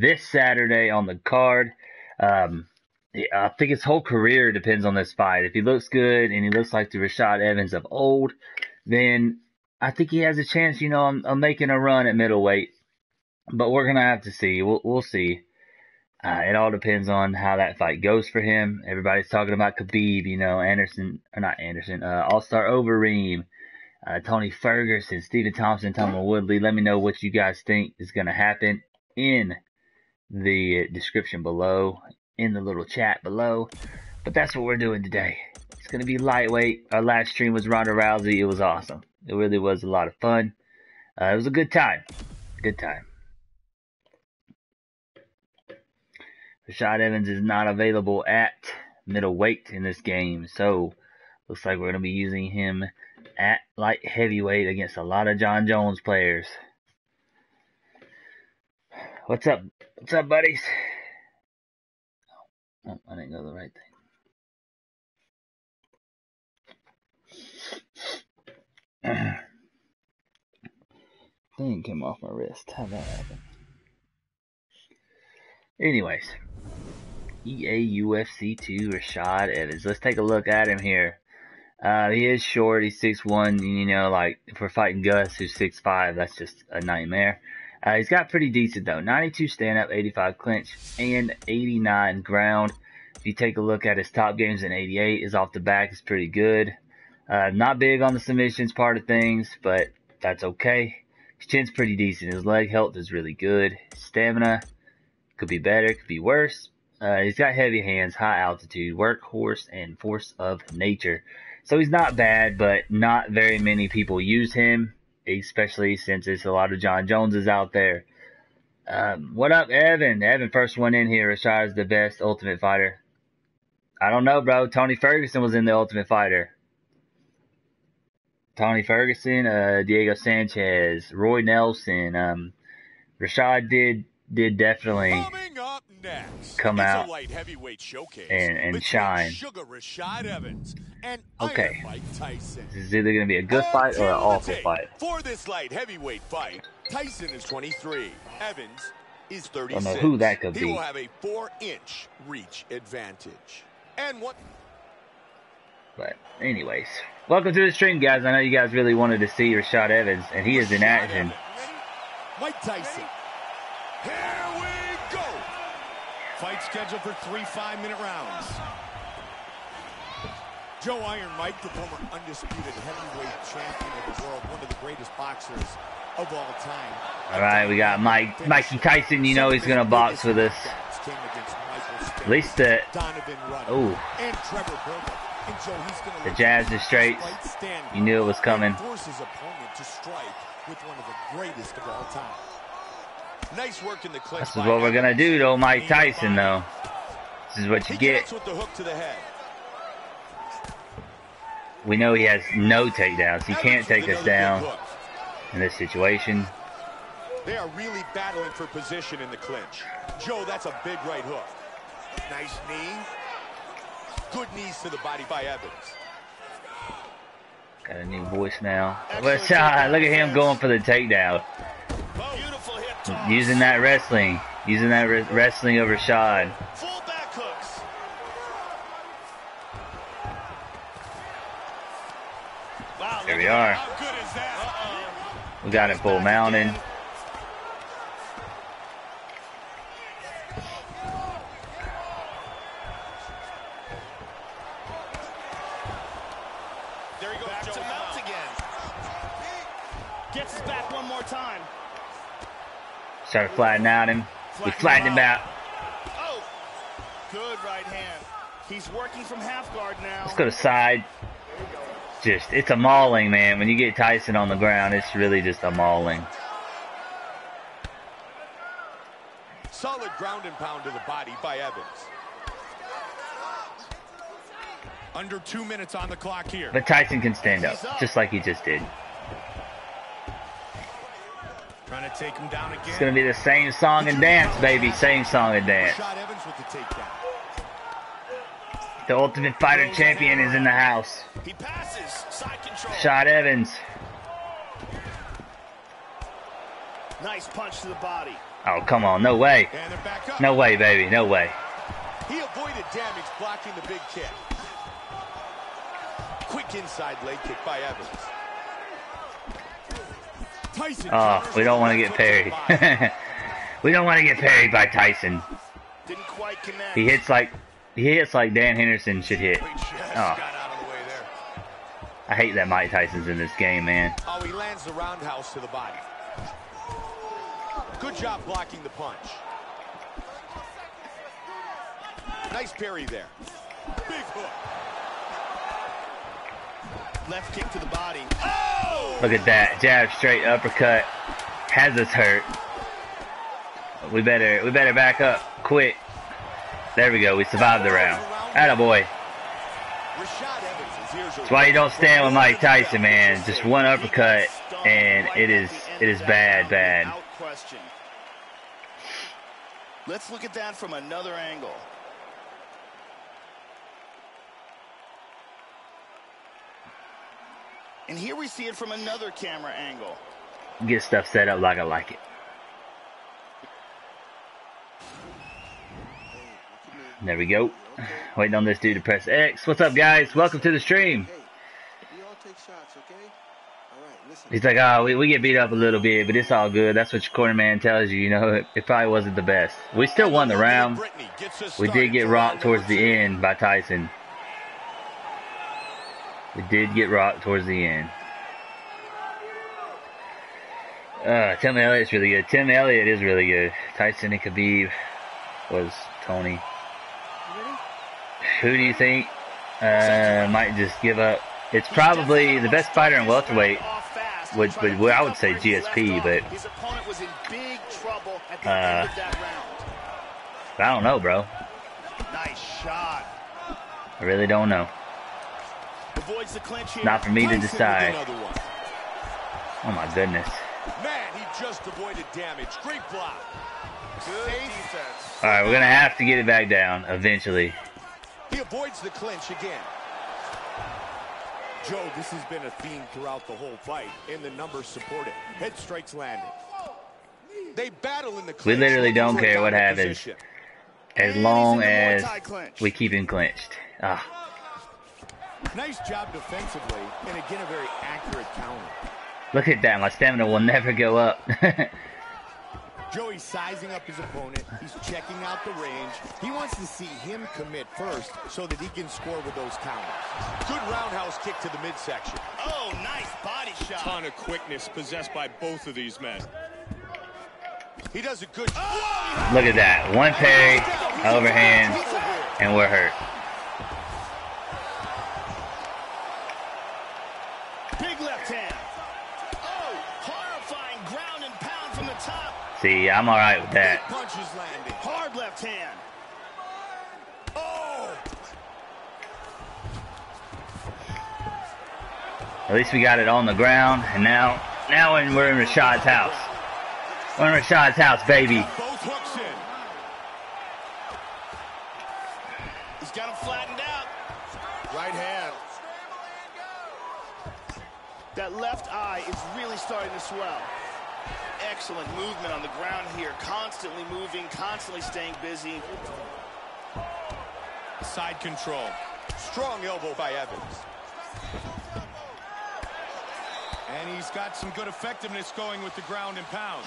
this Saturday on the card. I think his whole career depends on this fight. If he looks good and he looks like the Rashad Evans of old, then I think he has a chance, you know, I'm making a run at middleweight. But we're going to have to see. We'll see. It all depends on how that fight goes for him. Everybody's talking about Khabib, you know, All-Star Overeem, Tony Ferguson, Stephen Thompson, Tom Woodley. Let me know what you guys think is going to happen in the description below, in the little chat below. But that's what we're doing today. It's going to be lightweight. Our last stream was Ronda Rousey. It was awesome. It really was a lot of fun. It was a good time. Good time. Rashad Evans is not available at middleweight in this game, so looks like we're going to be using him at light heavyweight against a lot of John Jones players. What's up? What's up, buddies? Oh, I didn't go the right thing. Thing came off my wrist. How'd that happen? Anyways, EA UFC 2 Rashad Evans. Let's take a look at him here. He is short. He's 6'1". You know, like, if we're fighting Gus, who's 6'5", that's just a nightmare. He's got pretty decent, though. 92 stand-up, 85 clinch, and 89 ground. If you take a look at his top games in 88, his off the back is pretty good. Not big on the submissions part of things, but that's okay. His chin's pretty decent. His leg health is really good. Stamina could be better, could be worse. He's got heavy hands, high altitude, workhorse, and force of nature. So he's not bad, but not very many people use him, especially since it's a lot of John Joneses out there. What up, Evan? Evan, first one in here. Rashad is the best Ultimate Fighter. I don't know, bro. Tony Ferguson was in the Ultimate Fighter. Tony Ferguson, Diego Sanchez, Roy Nelson. Rashad did definitely come out and shine. Sugar Rashad Evans and okay, Mike Tyson. This is either going to be a good fight or an awful fight. For this light heavyweight fight, Tyson is 23, Evans is 36. I don't know who that could be. He will have a 4-inch reach advantage. And what? But anyways, welcome to the stream, guys. I know you guys really wanted to see Rashad Evans, and he is in action. Mike Tyson. Here we go. Fight scheduled for 3 5-minute rounds. Joe Iron Mike, the former undisputed heavyweight champion of the world, one of the greatest boxers of all time. All right, we got Mikey Tyson. You know he's gonna box with us. At least the the jabs are straight. You knew it was coming. Forces opponent to strike with one of the greatest of all time. Nice work in the clinch. This is what we're gonna do, though, Mike Tyson. Though, this is what you get. With the hook to the head. We know he has no takedowns. He can't take us down in this situation. They are really battling for position in the clinch. Joe, that's a big right hook. Nice knee. Good knees to the body by Evans. Got a new voice now. Let's look at him going for the takedown. Using that wrestling. Using that wrestling over Rashad. Full back hooks. Wow, here we are. How good is that? We got it full mounted. There he goes. Back to mount again. Gets his back one more time. Started flattening out him. We flattened him out. Oh, good right hand. He's working from half guard now. Let's go to side. Just, it's a mauling, man. When you get Tyson on the ground, it's really just a mauling. Solid ground and pound to the body by Evans. Under 2 minutes on the clock here. But Tyson can stand up, just like he just did. Trying to take him down again. It's going to be the same song and dance, baby. Same song and dance. The Ultimate Fighter champion is in the house. He passes. Side control. Rashad Evans. Nice punch to the body. Oh, come on. No way. No way, baby. No way. He avoided damage blocking the big kick. Quick inside leg kick by Evans. Tyson. Oh, we don't want to get parried. We don't want to get parried by Tyson. Didn't quite connect. He hits like Dan Henderson should hit. Oh. I hate that Mike Tyson's in this game, man. Oh, he lands the roundhouse to the body. Good job blocking the punch. Nice parry there. Big hook. Left kick to the body. Oh! Look at that. Jab, straight, uppercut. Has us hurt. We better back up quick. There we go. We survived the round. Attaboy. That's why you don't stand with Mike Tyson, man. Just one uppercut and it is bad. Let's look at that from another angle. And here we see it from another camera angle. Get stuff set up like I like it. There we go. Waiting on this dude to press X. What's up, guys? Welcome to the stream. He's like, oh, we get beat up a little bit, but it's all good. That's what your corner man tells you, you know. It probably wasn't the best. We still won the round. We did get rocked towards the end by Tyson. We did get rocked towards the end. Tim Elliott's really good. Tim Elliott is really good. Tyson and Khabib was Tony. Who do you think might just give up? It's probably the best fighter in welterweight. Would I would say GSP, but I don't know, bro. Nice shot. I really don't know. Not for me to decide. Oh my goodness. Man, he just avoided damage. Great block. Good defense. All right, we're gonna have to get it back down eventually. He avoids the clinch again. Joe, this has been a theme throughout the whole fight, and the numbers support it. Head strikes landed. They battle in the clinch. We literally don't care what happens, as long as we keep him clinched. Ah. Nice job defensively, and again a very accurate counter. Look at that! My stamina will never go up. Joey's sizing up his opponent. He's checking out the range. He wants to see him commit first so that he can score with those counters. Good roundhouse kick to the midsection. Oh, nice body shot. Ton of quickness possessed by both of these men. He does a good... Oh! Look at that. One parry, overhand, and we're hurt. Big left hand. Oh, horrifying ground and pound from the top. See, I'm all right with that. Punches landing. Hard left hand. Oh! At least we got it on the ground, and now we're in Rashad's house. We're in Rashad's house, baby. Both hooks in. He's got him flattened out. Right hand. That left eye is really starting to swell. Excellent movement on the ground here. Constantly moving, constantly staying busy. Side control. Strong elbow by Evans. And he's got some good effectiveness going with the ground and pound.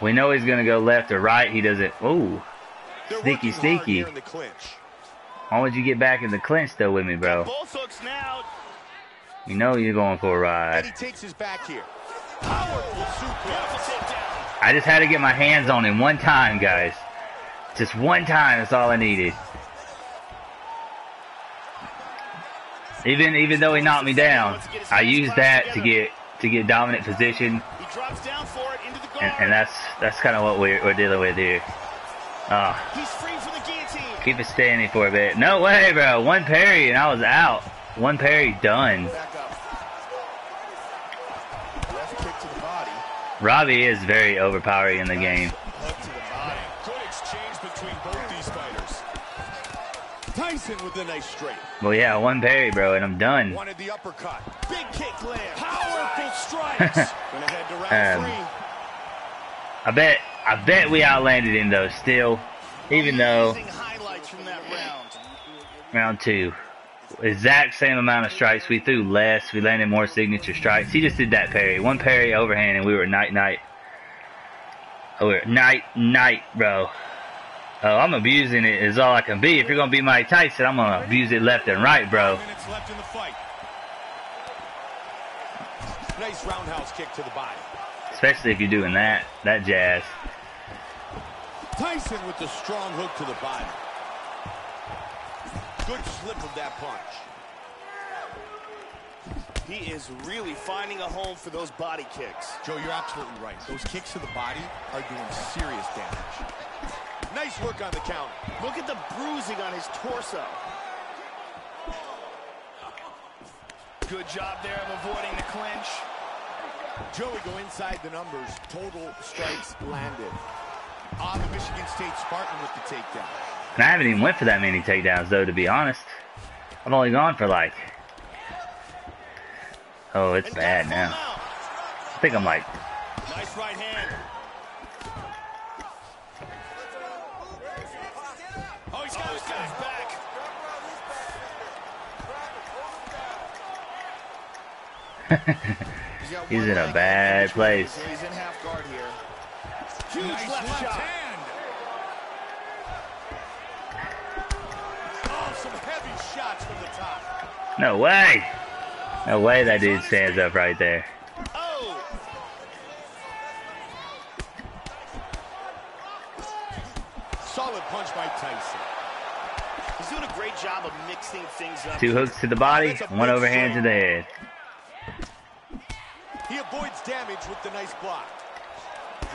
We know he's going to go left or right. He doesn't. Oh, sneaky. Why would you get back in the clinch, though, with me, bro? Both hooks now. You know you're going for a ride. And he takes his back here. I just had to get my hands on him one time, guys. Just one time, that's all I needed. Even though he knocked me down, I used that to get dominant position. And that's kind of what we're dealing with here. Keep it standing for a bit. No way, bro. One parry and I was out. One parry done. Robbie is very overpowering in the game. Tyson with a nice straight. Well, yeah, one parry, bro, and I'm done. Wanted the uppercut. Big kick land. Powerful strikes. I bet I bet we outlanded him though still, even though round two, exact same amount of strikes. We threw less, we landed more signature strikes. He just did that parry, one parry overhand, and we were night-night. Oh, we're night-night, bro. Oh, I'm abusing it is all I can be. If you're going to be Mike Tyson, I'm going to abuse it left and right, bro. Left in the fight. Nice roundhouse kick to the body. Especially if you're doing that jazz. Tyson with the strong hook to the body. Good slip of that punch. He is really finding a home for those body kicks. Joe, you're absolutely right. Those kicks to the body are doing serious damage. Nice work on the count. Look at the bruising on his torso. Good job there of avoiding the clinch. Joey go inside the numbers. Total strikes landed. On the Michigan State Spartan with the takedown. And I haven't even went for that many takedowns, though, to be honest. I've only gone for like... Oh, it's bad now. I think I'm like... Nice right hand. He's in a bad place. He's in half guard here. Huge left shot. Oh, some heavy shots from the top. No way. No way that dude stands up right there. Oh. Solid punch by Tyson. He's doing a great job of mixing things up. Two hooks to the body, one overhand to the head. He avoids damage with the nice block.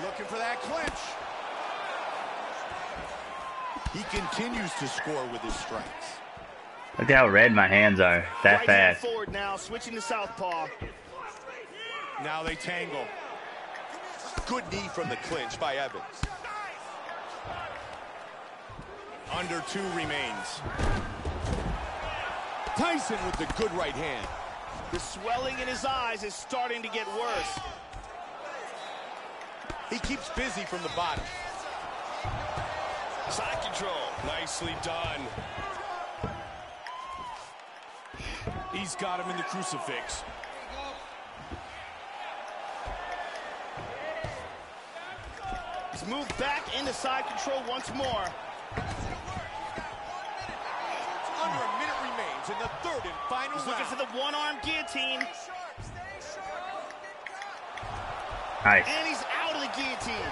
Looking for that clinch. He continues to score with his strikes. Look how red my hands are. That fast. Forward now, switching to southpaw. Now they tangle. Good knee from the clinch by Evans. Under two remains. Tyson with the good right hand. The swelling in his eyes is starting to get worse. He keeps busy from the bottom. Side control. Nicely done. He's got him in the crucifix. He's moved back into side control once more. In the third and final round. Looking for the one-arm guillotine. Nice. And he's out of the guillotine.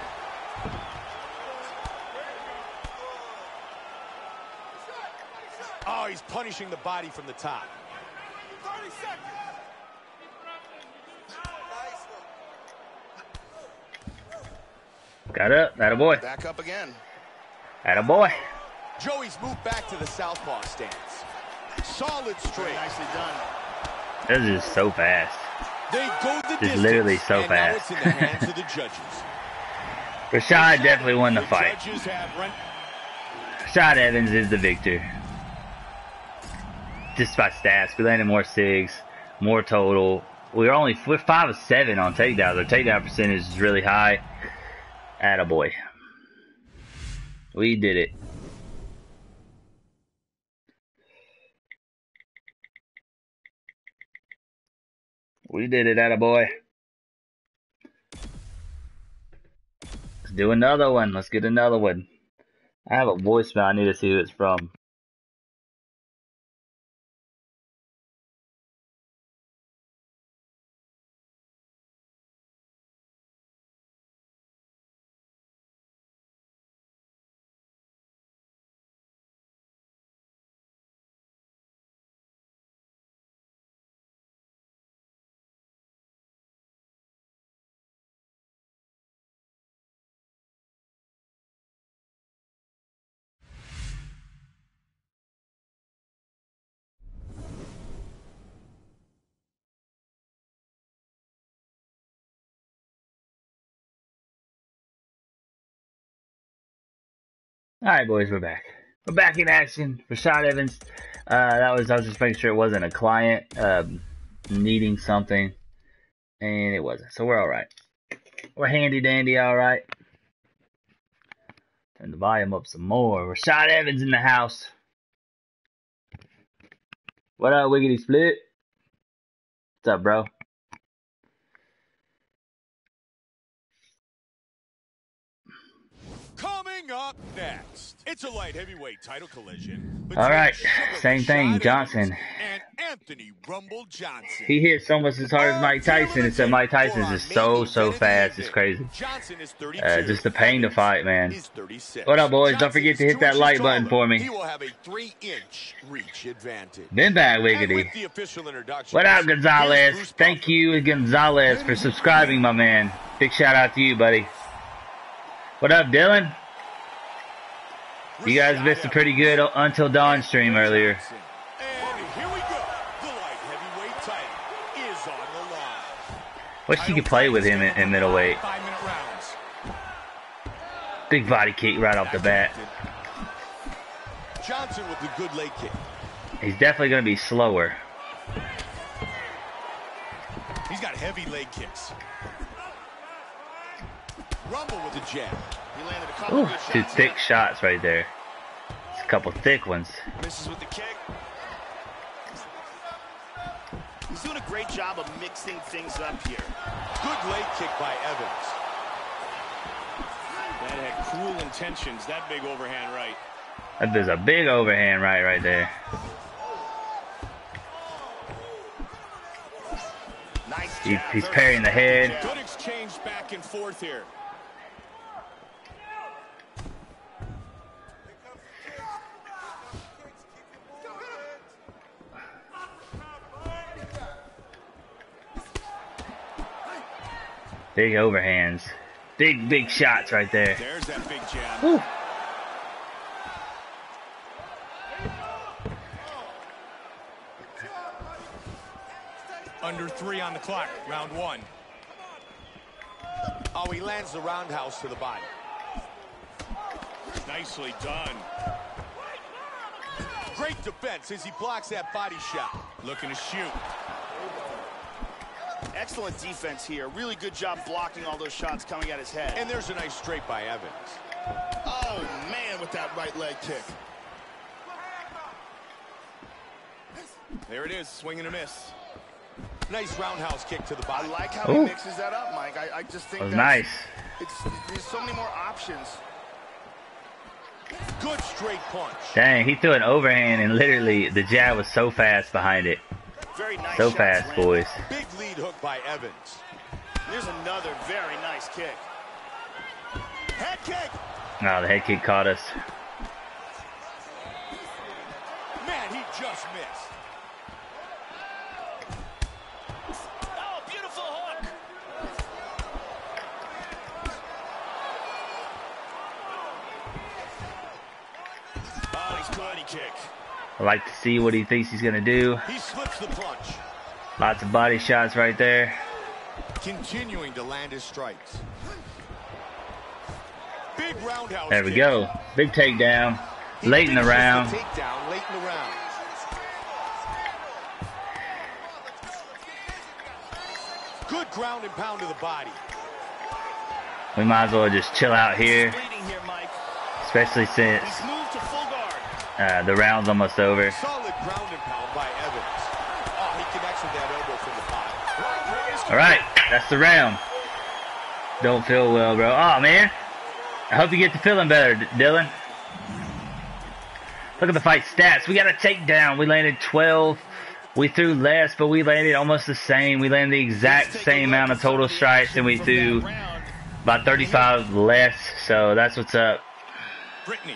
Oh, he's punishing the body from the top. 30 seconds. Got up. Atta boy. Back up again. Atta boy. Joey's moved back to the southpaw stance. Solid straight. Nicely done. This is so fast. They go the distance. It's literally so fast. Now it's in the hands of the judges. Rashad definitely won the fight. Rashad Evans is the victor. Just by stats, we landed more sigs, more total. We're 5 of 7 on takedowns. Our takedown percentage is really high. Attaboy. We did it. We did it, attaboy. Let's do another one. Let's get another one. I have a voicemail. I need to see who it's from. Alright boys, we're back. We're back in action. Rashad Evans. I was just making sure it wasn't a client needing something. And it wasn't. So we're alright. We're handy dandy alright. Turn the volume up some more. Rashad Evans in the house. What up, Wiggity Split? What's up, bro? Coming up next, it's a light heavyweight title collision. All right, same thing, Johnson. And Anthony Rumble Johnson. He hits almost as hard as Mike Tyson, except Mike Tyson's is so fast, it's crazy. Johnson is 32. Just the pain to fight, man. What up, boys? Don't forget to hit that like button for me. He will have a 3-inch reach advantage. Then back, Wiggity. What up, Gonzalez? Thank you, Gonzalez, for subscribing, my man. Big shout out to you, buddy. What up, Dylan? You guys missed a pretty good Until Dawn stream earlier. And here we go. The light heavyweight title is on the line. Wish you could play with him in middleweight. Big body kick right off the bat. Johnson with a good leg kick. He's definitely going to be slower. He's got heavy leg kicks. Rumble with a jab. He landed a couple good shots. Two thick shots right there. It's a couple thick ones. Misses with the kick. He's doing a great job of mixing things up here. Good leg kick by Evans. That had cruel intentions, that big overhand right. That is a big overhand right there. Nice jab. He's parrying the head. Good exchange back and forth here. Big overhands. Big shots right there. There's that big jab. Woo. Under 3 on the clock. Round 1. Oh, he lands the roundhouse to the body. Nicely done. Great defense as he blocks that body shot. Looking to shoot. Excellent defense here. Really good job blocking all those shots coming at his head. And there's a nice straight by Evans. Oh, man, with that right leg kick. There it is, swing and a miss. Nice roundhouse kick to the body. I like how he mixes that up, Mike. I just think that's nice. There's so many more options. Good straight punch. Dang, he threw an overhand, and literally the jab was so fast behind it. Very nice so fast, landed. Boys. Big lead hook by Evans. Here's another very nice kick. Head kick. No, the head kick caught us. Man, he just missed. Oh, beautiful hook. Oh, he's karate kick. I like to see what he thinks he's gonna do. He slips the punch. Lots of body shots right there. Continuing to land his strikes. Big roundhouse. There we go. Big takedown. Late in the round. Good ground and pound to the body. We might as well just chill out here. Especially since the round's almost over. Solid ground and pound by Evans. Oh, he connects with that elbow from the bottom. All right, that's the round. Don't feel well, bro. Oh, man. I hope you get to feeling better, Dylan. Look at the fight stats. We got a takedown. We landed 12. We threw less, but we landed almost the same. We landed the exact same amount of total strikes, and we threw about 35 less. So that's what's up. Brittany.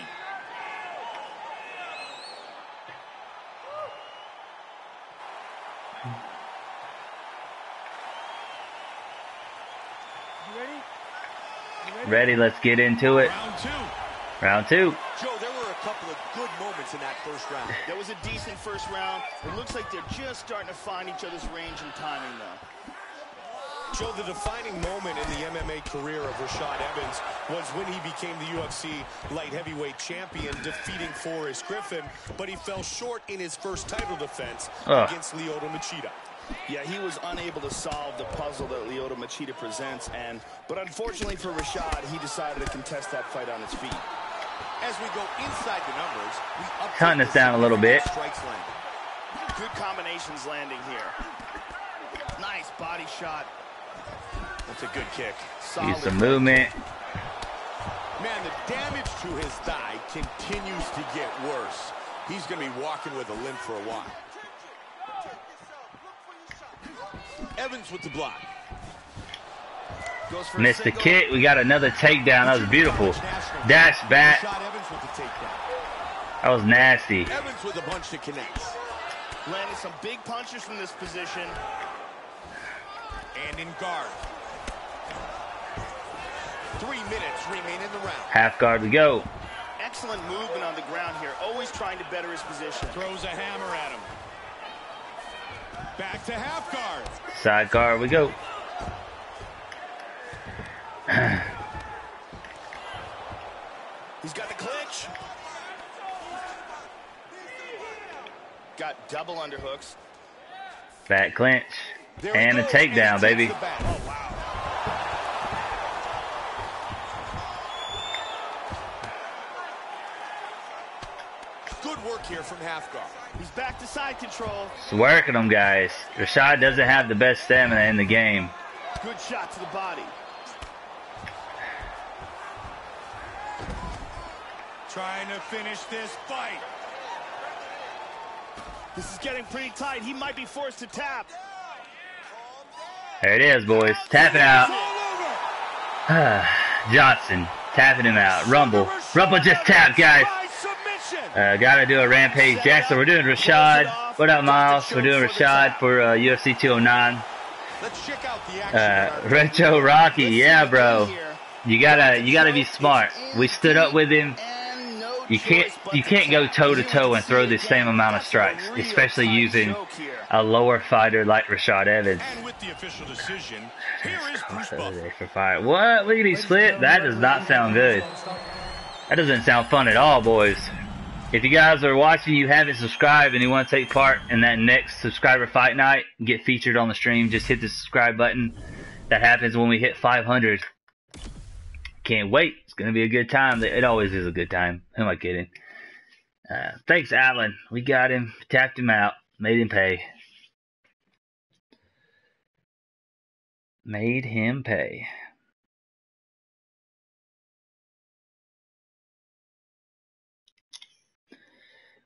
Ready, let's get into it. Round two. Joe, there were a couple of good moments in that first round. That was a decent first round. It looks like they're just starting to find each other's range and timing now. Joe, the defining moment in the MMA career of Rashad Evans was when he became the UFC light heavyweight champion, defeating Forrest Griffin, but he fell short in his first title defense against Lyoto Machida. Yeah, he was unable to solve the puzzle that Lyoto Machida presents, but unfortunately for Rashad, he decided to contest that fight on his feet. As we go inside the numbers, we cutting this down a little bit. Good combinations landing here. Nice body shot. That's a good kick. Solid. Use some movement. Man, the damage to his thigh continues to get worse. He's going to be walking with a limp for a while. Evans with the block. Missed the kick. We got another takedown. That was beautiful. Dash back. That was nasty. Evans with a punch that connects. Landed some big punches from this position. And in guard. 3 minutes remain in the round. Half guard to go. Excellent movement on the ground here. Always trying to better his position. Throws a hammer at him. Back to half guard. Side guard we go. He's got the clinch. Got double underhooks. Back clinch. There and a takedown, and baby. Oh, wow. Here from half guard. He's back to side control. It's working them, guys. Rashad doesn't have the best stamina in the game. Good shot to the body. Trying to finish this fight. This is getting pretty tight. He might be forced to tap. There it is, boys. Tap it out. Johnson tapping him out. Rumble. Rumble just tapped, guys. Gotta do a Rampage Jackson. We're doing Rashad. What up, Miles? We're doing Rashad for UFC 209. Retro Rocky, yeah, bro. You gotta be smart. We stood up with him. You can't go toe to toe and throw the same amount of strikes, especially using a lower fighter like Rashad Evans. What? Look at his flip. That does not sound good. That doesn't sound fun at all, boys. If you guys are watching, you haven't subscribed, and you want to take part in that next subscriber fight night, get featured on the stream, just hit the subscribe button. That happens when we hit 500. Can't wait. It's going to be a good time. It always is a good time. Who am I kidding? Thanks, Allen. We got him. Tapped him out. Made him pay. Made him pay.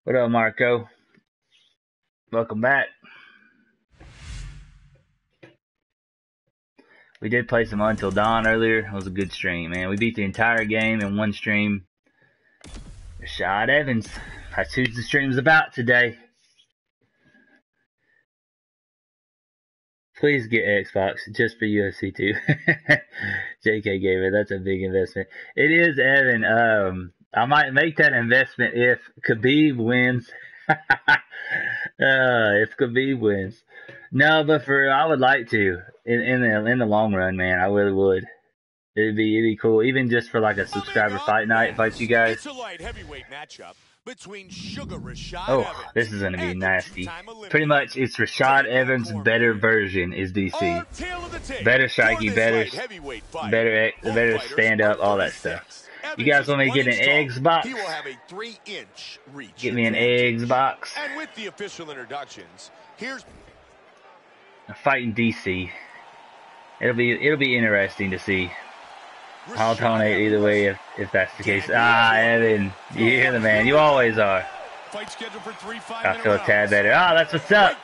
What up, Marco? Welcome back. We did play some Until Dawn earlier. It was a good stream, man. We beat the entire game in one stream. Rashad Evans. That's who the stream's about today. Please get Xbox just for UFC 2. JK gave it. That's a big investment. It is, Evan. I might make that investment if Khabib wins. If Khabib wins. No, but for I would like to in the long run, man. I really would. It'd be cool, even just for like a subscriber fight night. Fight you guys. It's a light heavyweight matchup between Sugar Rashad Evans. This is gonna be nasty. Pretty much, it's Rashad Evans' better version is DC. Better striking, better stand up, all that stuff. You guys want me to get an Xbox? He will have a 3-inch reach. Get me an Xbox. And with the official introductions, here's a fight in DC. It'll be interesting to see. I'll donate either way if that's the case. Ah, Evan, you hear the man. You always are. Fight scheduled for 3-5. I feel a tad better. Ah, that's what's up.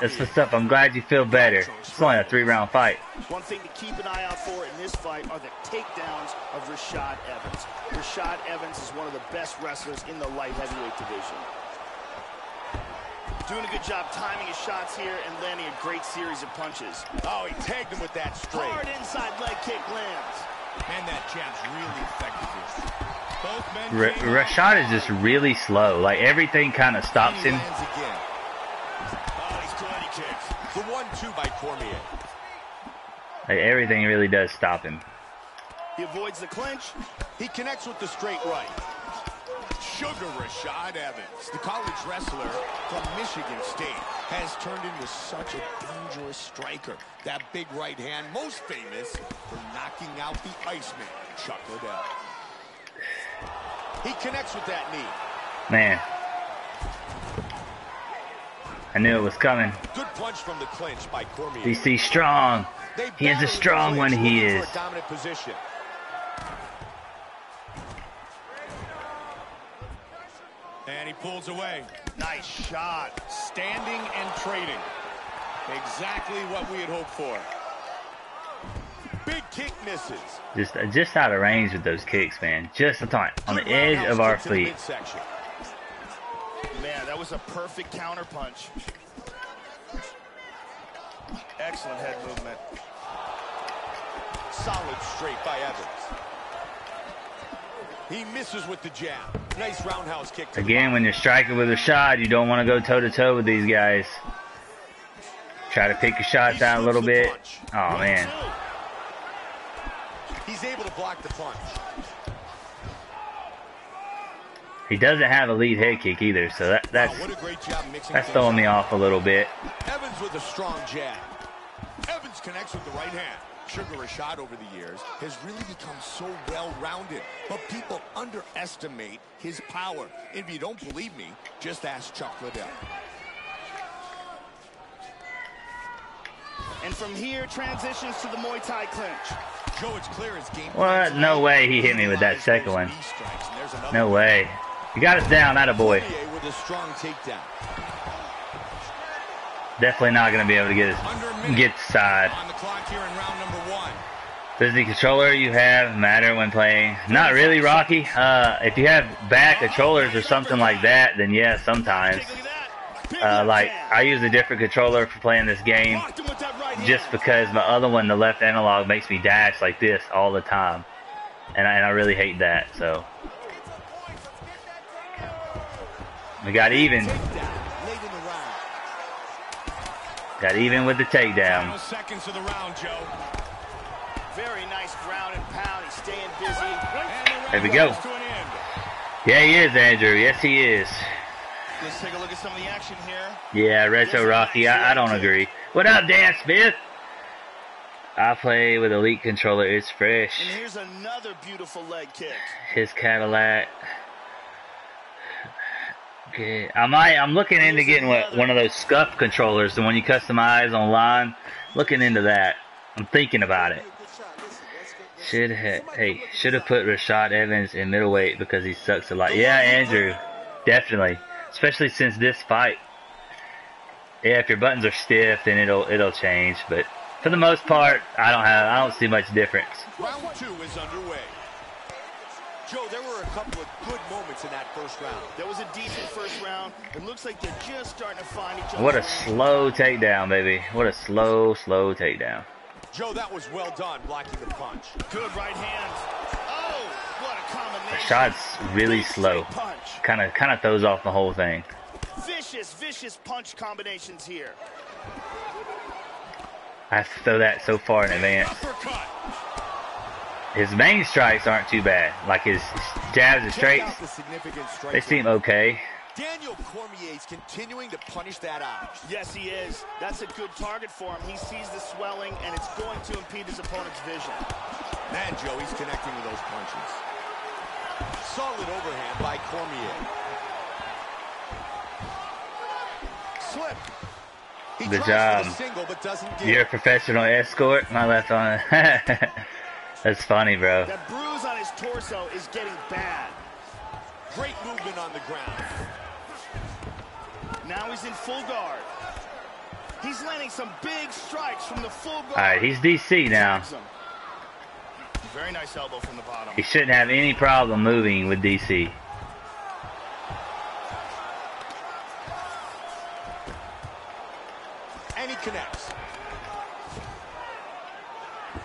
That's what's up. I'm glad you feel better. It's only a 3-round fight. One thing to keep an eye out for in this fight are the takedowns of Rashad Evans. Rashad Evans is one of the best wrestlers in the light heavyweight division. Doing a good job timing his shots here and landing a great series of punches. Oh, he tagged him with that straight. Hard inside leg kick lands. Man, that jab's really effective here. Rashad is just really slow. Like everything kind of stops him. Like everything really does stop him. He avoids the clinch. He connects with the straight right. Sugar Rashad Evans, the college wrestler from Michigan State, has turned into such a dangerous striker. That big right hand, most famous for knocking out the Iceman, Chuck Liddell. He connects with that knee. Man. I knew it was coming. Good punch from the clinch by Cormier. DC strong. He is a strong one, he is. Dominant position. And he pulls away. Nice shot. Standing and trading. Exactly what we had hoped for. Big kick misses. Just out of range with those kicks, man. Just a time. On the edge of our feet. Man, that was a perfect counterpunch. Excellent head movement. Solid straight by Evans. He misses with the jab. Nice roundhouse kick. Again, when you're striking with a shot, you don't want to go toe-to-toe with these guys. Try to pick your shots out a little bit. Oh, man. He's able to block the punch. He doesn't have a lead head kick either, so that's throwing me off a little bit. Evans with a strong jab. Evans connects with the right hand. Sugar Rashad over the years has really become so well-rounded, but people underestimate his power. If you don't believe me, just ask Chuck Liddell. And from here, transitions to the Muay Thai clinch. Joe, it's clear his game. What? No way he hit me with that second one. No way. He got us down, attaboy. Definitely not going to be able to get the side. Does the controller you have matter when playing? Not really, Rocky. If you have back controllers or something like that, then yeah, sometimes. Like, I use a different controller for playing this game just because my other one, the left analog, makes me dash like this all the time. And I really hate that, so. We got even. Got even with the takedown. Seconds of the round, Joe. Very nice ground and pound. He's staying busy. There we go. Yeah, he is, Andrew. Yes, he is. Let's take a look at some of the action here. Yeah, Retro Rocky, I don't agree. What up, Dan Smith? I play with Elite Controller. It's fresh. And here's another beautiful leg kick. His Cadillac. Okay, I'm looking into getting one of those scuff controllers, the one you customize online. Looking into that. I'm thinking about it. Should have put Rashad Evans in middleweight because he sucks a lot. Yeah, Andrew, definitely. Especially since this fight. Yeah, if your buttons are stiff, then it'll change. But for the most part, I don't see much difference. Round two is underway. Joe, there were a couple of good moments in that first round. There was a decent first round. It looks like they're just starting to find each other. What a slow takedown, baby. What a slow takedown. Joe, that was well done blocking the punch. Good right hand. Shot's really slow. Kind of throws off the whole thing. Vicious punch combinations here. I have to throw that so far in advance. His main strikes aren't too bad. Like his jabs and straights, they seem okay. Daniel Cormier's continuing to punish that eye. Yes, he is. That's a good target for him. He sees the swelling, and it's going to impede his opponent's vision. Man, Joe, he's connecting with those punches. Solid overhand by Cormier. Slip. He good job. Single, but get you're a professional escort. My left on. That's funny, bro. That bruise on his torso is getting bad. Great movement on the ground. Now he's in full guard. He's landing some big strikes from the full guard. All right, he's DC now. Very nice elbow from the bottom. He shouldn't have any problem moving with DC. And he connects.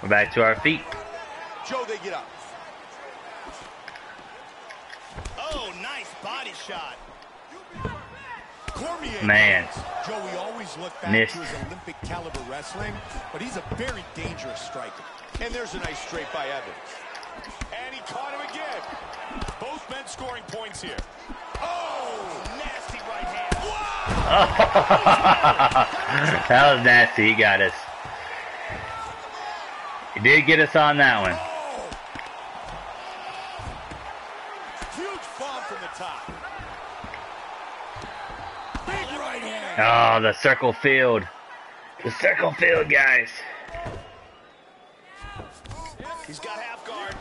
We're back to our feet. Joe, they get up. Oh, nice body shot. Man, Joey always looked back to his Olympic caliber wrestling, but he's a very dangerous striker. And there's a nice straight by Evans. And he caught him again. Both men scoring points here. Oh, nasty right hand. Whoa! That was nasty. He got us. He did get us on that one. Huge from the top. Big right hand. Oh, the circle field. The circle field, guys. He's got half guard.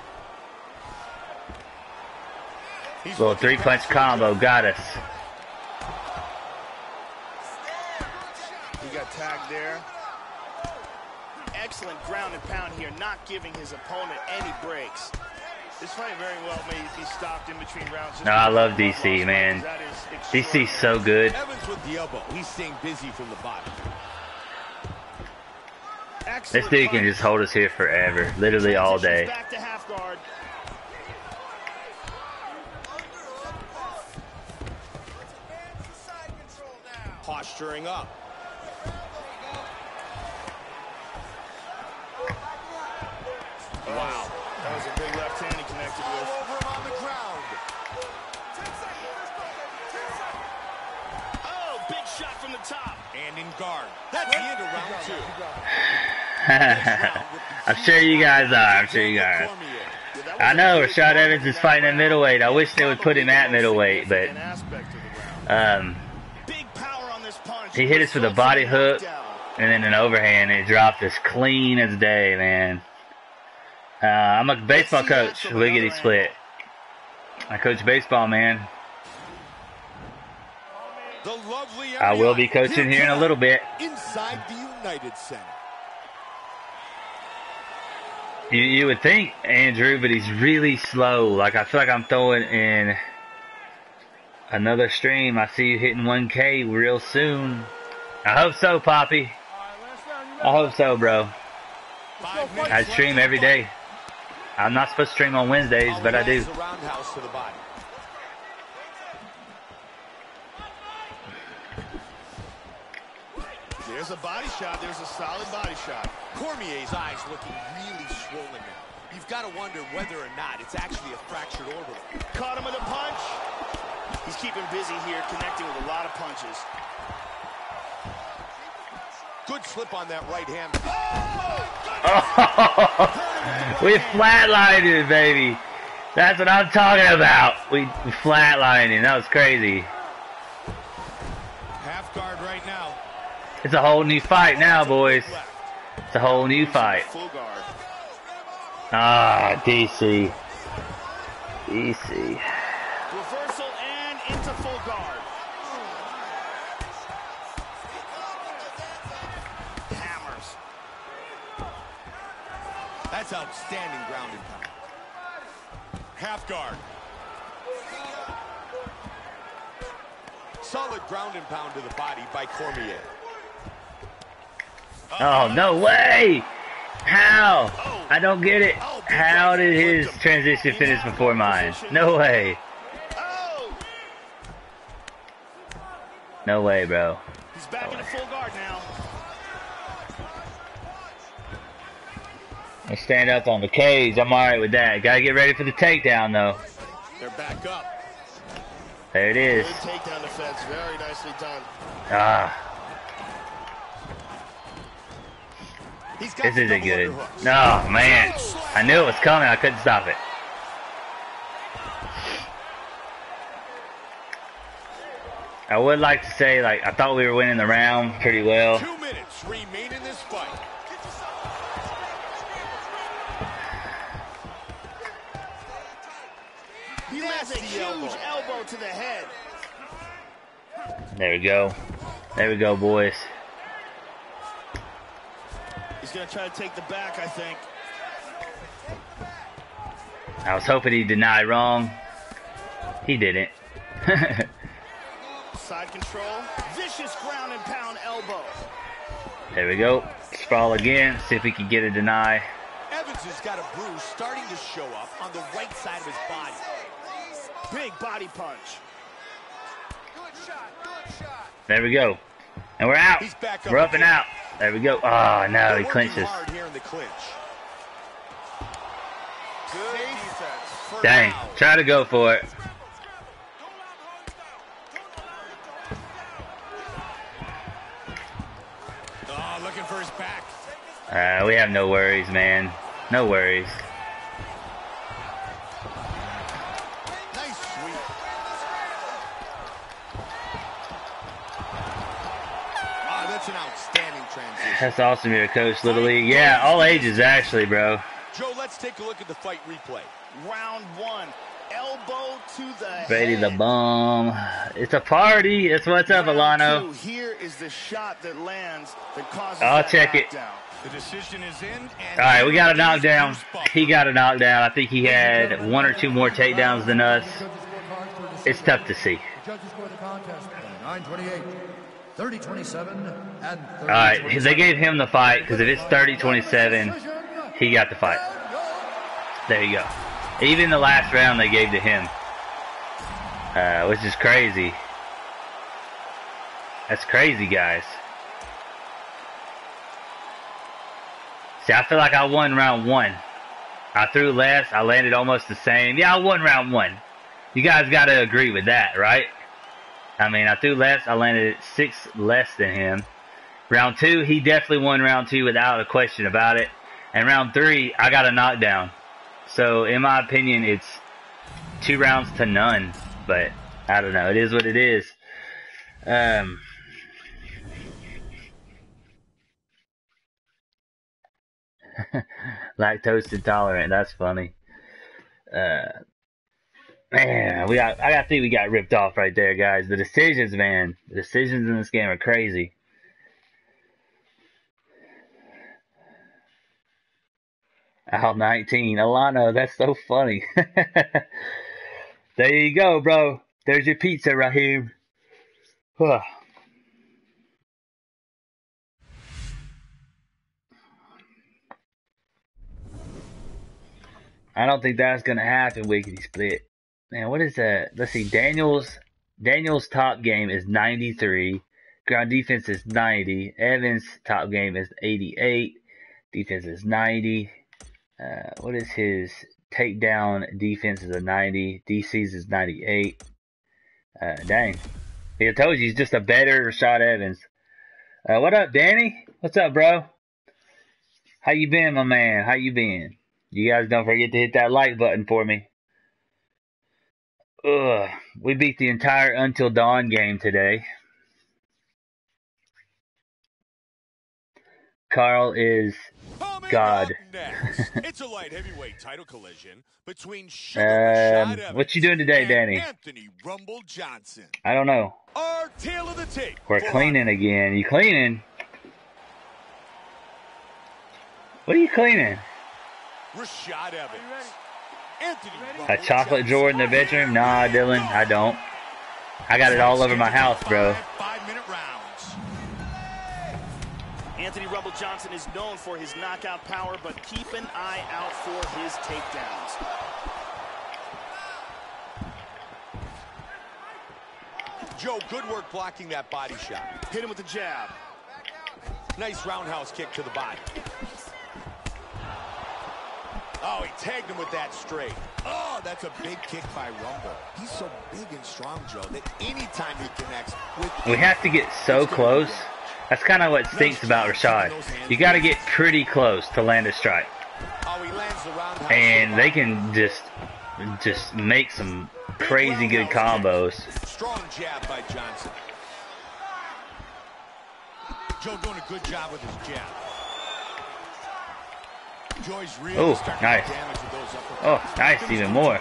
He's little three-punch combo got us. He got tagged there. Excellent ground and pound here, not giving his opponent any breaks. This fight very well may be stopped in between rounds. No, I love DC, man. DC's so good. Evans with the elbow. He's staying busy from the bottom. This dude can just hold us here forever, literally all day. Back to half guard. Posturing up. Wow. That was a big left hand he connected with. Over him on the ground. 10 seconds. Oh, big shot from the top. And in guard. That's the end of round two. I'm sure you guys are. I know Rashad Evans is fighting at middleweight. I wish they would put him at middleweight, but he hit us with a body hook and then an overhand. And it dropped us clean as day, man. I'm a baseball coach, Liggity Split. I coach baseball, man. I will be coaching here in a little bit. Inside the United Center. You would think, Andrew, but he's really slow. Like, I feel like I'm throwing in another stream. I see you hitting 1K real soon. I hope so, Poppy. I hope so, bro. I stream every day. I'm not supposed to stream on Wednesdays, but I do. There's a body shot. There's a solid body shot. Cormier's eyes looking really swollen now. You've got to wonder whether or not it's actually a fractured orbital. Caught him with a punch. He's keeping busy here, connecting with a lot of punches. Good slip on that right hand. Oh, we flatlined him, baby. That's what I'm talking about. We flatlined him. That was crazy. Half guard right now. It's a whole new fight now, boys. It's a whole new fight. Ah, DC. DC. Reversal and into full guard. That's outstanding grounded. Half guard. Solid ground and pound to the body by Cormier. Oh, no way! How? I don't get it. How did his transition finish before mine? No way. No way, bro. He's back in the full guard now. I stand up on the cage. I'm alright with that. Gotta get ready for the takedown, though. They're back up. There it is. Good takedown defense. Very nicely done. This isn't good. No, man. I knew it was coming. I couldn't stop it. I would like to say, like, I thought we were winning the round pretty well. 2 minutes remain in this fight. That's a huge elbow to the head. There we go. There we go, boys. He's going to try to take the back, I think. I was hoping he denied wrong. He didn't. Side control. Vicious ground and pound elbow. There we go. Sprawl again. See if we can get a deny. Evans has got a bruise starting to show up on the right side of his body. Big body punch. Good shot. Good shot. There we go. And we're out. We're up and out. There we go. Oh, no, he clinches. Dang. Try to go for it. Oh, looking for his back. We have no worries, man. No worries. That's an outstanding transition. That's awesome, you're a coach, Little League. Yeah, all ages, actually, bro. Joe, let's take a look at the fight replay. Round one, elbow to the Brady head. The bomb. It's a party. It's what's up, Alano. Here is the shot that lands that causes I'll check it. The decision is in. All right, we got a knockdown. He got a knockdown. I think he had one or two more takedowns than us. It's tough to see. Judges scored the contest 9-28, 30-27, and 30-27. All right, they gave him the fight because if it's 30-27, he got the fight. There you go. Even the last round they gave to him, which is crazy. That's crazy, guys. See, I feel like I won round one. I threw less. I landed almost the same. Yeah, I won round one. You guys got to agree with that, right? I mean, I threw less. I landed 6 less than him. Round two, he definitely won round two without a question about it. And round three, I got a knockdown. So, in my opinion, it's 2 rounds to none. But, I don't know. It is what it is. Lactose intolerant. That's funny. Man, I think we got ripped off right there, guys. The decisions, man. The decisions in this game are crazy. Out 19. Alano, that's so funny. There you go, bro. There's your pizza, Raheem. Huh. I don't think that's going to happen, Wiggity Split. Man, what is that? Let's see. Daniels' top game is 93. Ground defense is 90. Evans' top game is 88. Defense is 90. What is his takedown defense is a 90. DC's is 98. Dang. I told you he's just a better Rashad Evans. What up, Danny? What's up, bro? How you been, my man? How you been? You guys don't forget to hit that like button for me. Ugh, we beat the entire Until Dawn game today. Carl is God. It's a light heavyweight title collision between Sugar Rashad Evans. What you doing today, Danny? Anthony Rumble Johnson. I don't know. Our tail of the tape. We're cleaning again. You cleaning? What are you cleaning? Rashad Evans. Anthony a chocolate drawer in the bedroom? Nah, Dylan, I don't. I got it all over my house, bro. 5-minute rounds. Anthony Rumble Johnson is known for his knockout power, but keep an eye out for his takedowns. Joe, good work blocking that body shot. Hit him with the jab. Nice roundhouse kick to the body. Oh, he tagged him with that straight. Oh, that's a big kick by Rumble. He's so big and strong, Joe, that anytime he connects with... We have to get so close. That's kind of what stinks about Rashad. You got to get pretty close to land a strike. And they can just make some crazy good combos. Strong jab by Johnson. Joe doing a good job with his jab. Oh, nice. Oh, nice, even more.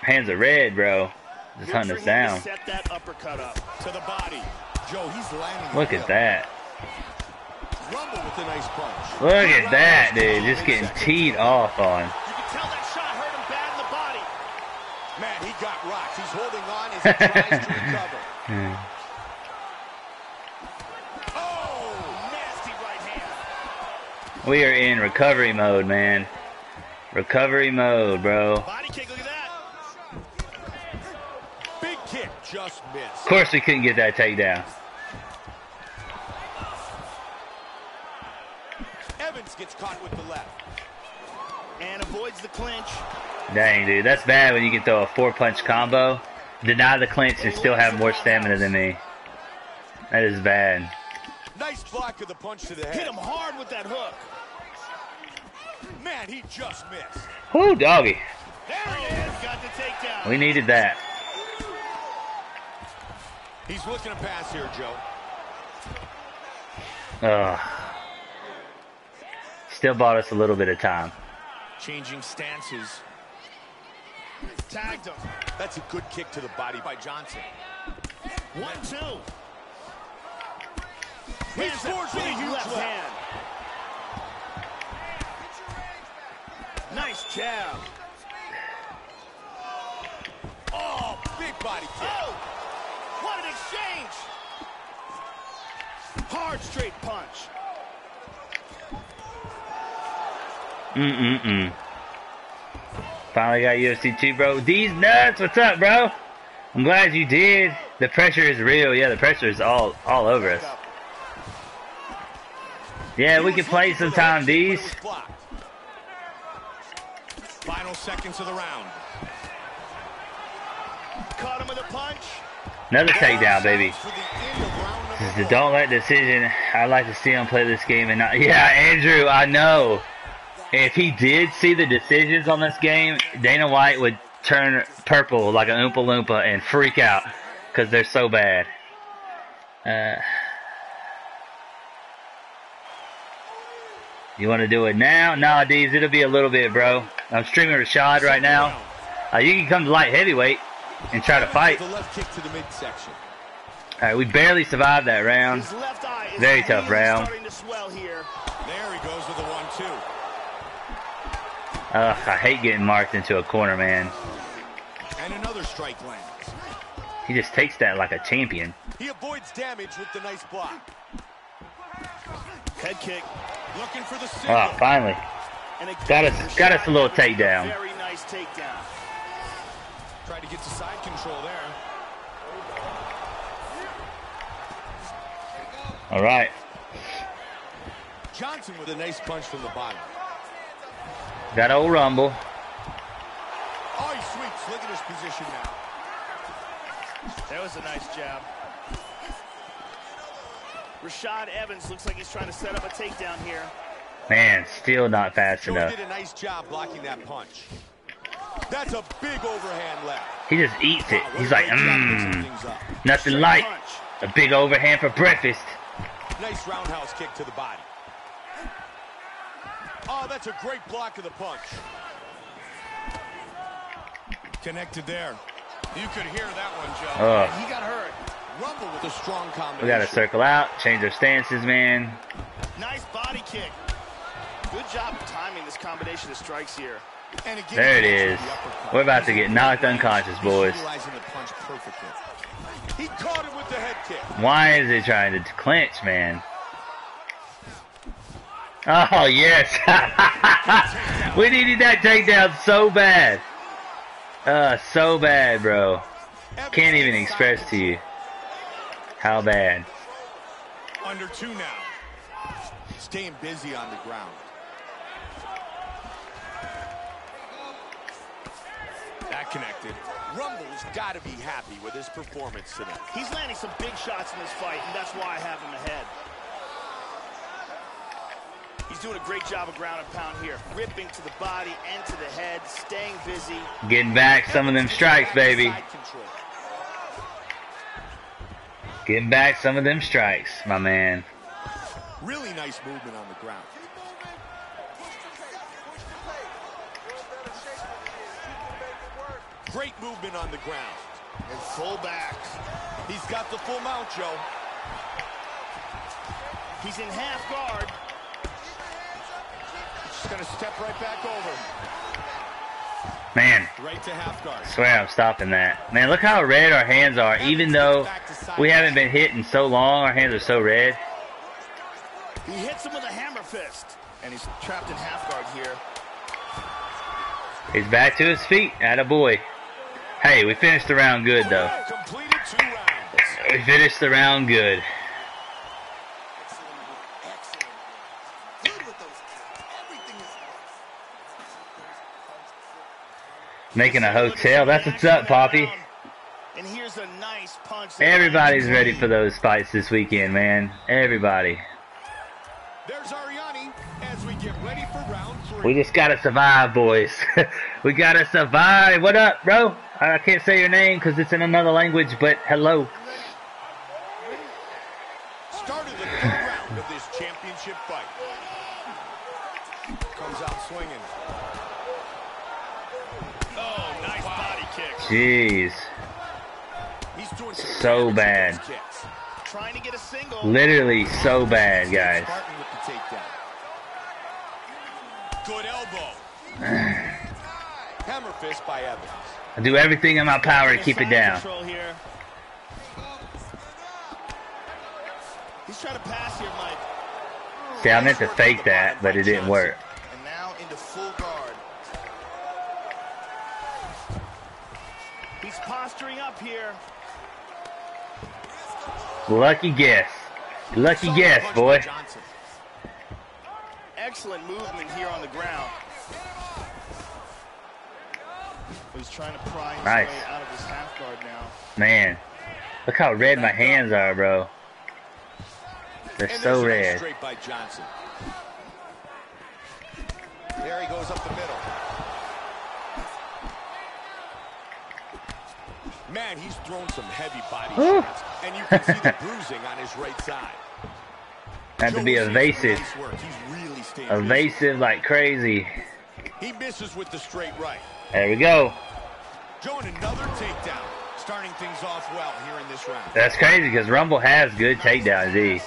Hands are red, bro. Just hunting us down. Look at that. Look at that, dude. Just getting teed off on. Man, he got rocks. He's holding on as he tries to recover. We are in recovery mode, man. Recovery mode, bro. Body kick, look at that. Big kick just missed. Of course we couldn't get that takedown. Evans gets caught with the left. And avoids the clinch. Dang, dude. That's bad when you can throw a 4-punch combo, deny the clinch, and still have more stamina than me. That is bad. Nice block of the punch to the head. Hit him hard with that hook. Man, he just missed. Whoo, doggy. There he is. Got the takedown. We needed that. He's looking to pass here, Joe. Still bought us a little bit of time. Changing stances. Tagged him. That's a good kick to the body by Johnson. 1-2. He scores with a huge left hand. Nice jab. Oh, big body kick. Oh, what an exchange. Hard straight punch. Finally got UFC 2, bro. These nuts, what's up, bro? I'm glad you did. The pressure is real. Yeah, the pressure is all over us. Yeah, we can play sometime, these. Final seconds of the round. Caught him with a punch. Another takedown, baby. This is the don't let decision. I'd like to see him play this game and not. Yeah, Andrew, I know. If he did see the decisions on this game, Dana White would turn purple like an Oompa Loompa and freak out because they're so bad. You want to do it now? Nah, D's, it'll be a little bit, bro. I'm streaming Rashad right now. You can come to light heavyweight and try to fight. All right, we barely survived that round. Very tough round. There he goes with the 1-2. Ugh, I hate getting marked into a corner, man. And another strike lands. He just takes that like a champion. He avoids damage with the nice block. Head kick. Looking for the single. Oh, finally. And got us a little takedown. Very nice takedown. Tried to get to side control there. All right. Johnson with a nice punch from the bottom. That old Rumble. Oh, he sweeps. Look at his position now. That was a nice jab. Rashad Evans looks like he's trying to set up a takedown here. Man, still not fast enough. He did a nice job blocking that punch. That's a big overhand left. He just eats it. He's like, nothing light. A big overhand for breakfast. Nice roundhouse kick to the body. Oh, that's a great block of the punch. Connected there. You could hear that one, Joe. Oh. He got hurt. Rumble with a strong combination. We got to circle out, change our stances, man. Nice body kick. Good job of timing this combination of strikes here. And again, there it is. We're about to get knocked unconscious, boys. He caught him with the head kick. Why is he trying to clinch, man? Oh, yes. We needed that takedown so bad. So bad, bro. Can't even express to you how bad. Under two now. Staying busy on the ground. That connected. Rumble's got to be happy with his performance today. He's landing some big shots in this fight, and that's why I have him ahead. He's doing a great job of ground and pound here. Ripping to the body and to the head, staying busy. Getting back some of them strikes, baby. Getting back some of them strikes, my man. Really nice movement on the ground. Great movement on the ground. And full back. He's got the full mount, Joe. He's in half guard. Just gonna step right back over. Man, right to half guard. I swear I'm stopping that. Man, look how red our hands are. Even though we haven't been hitting so long, our hands are so red. He hits him with a hammer fist. And he's trapped in half guard here. He's back to his feet. Attaboy. Hey, we finished the round good, though. Completed 2 rounds. We finished the round good. Making a hotel. That's what's up, Poppy. And here's a nice punch. Everybody's ready for those fights this weekend, man. Everybody. There's Ariani as we get ready for round 3. We just gotta survive, boys. We gotta survive. What up, bro? I can't say your name because it's in another language, but hello. Started the third round of this swinging. Oh, nice body kick. Jeez. He's doing so bad. Trying to get a single. Literally so bad, guys. Good elbow. Hammer fist by Evans. I do everything in my power to keep it down. He's trying to pass here, Mike. See, I meant to fake that, but it didn't work. And now into full guard. He's posturing up here. Lucky guess. Lucky guess, boy. Excellent movement here on the ground. He's trying to pry his way out of his half guard now. Man, look how red my hands are, bro. They're so red. Straight by Johnson. There he goes up the middle. Man, he's thrown some heavy body shots, and you can see the bruising on his right side. Had to be evasive. He's really evasive like crazy. He misses with the straight right. There we go. Joe, another takedown. Starting things off well here in this round. That's crazy because Rumble has good takedowns.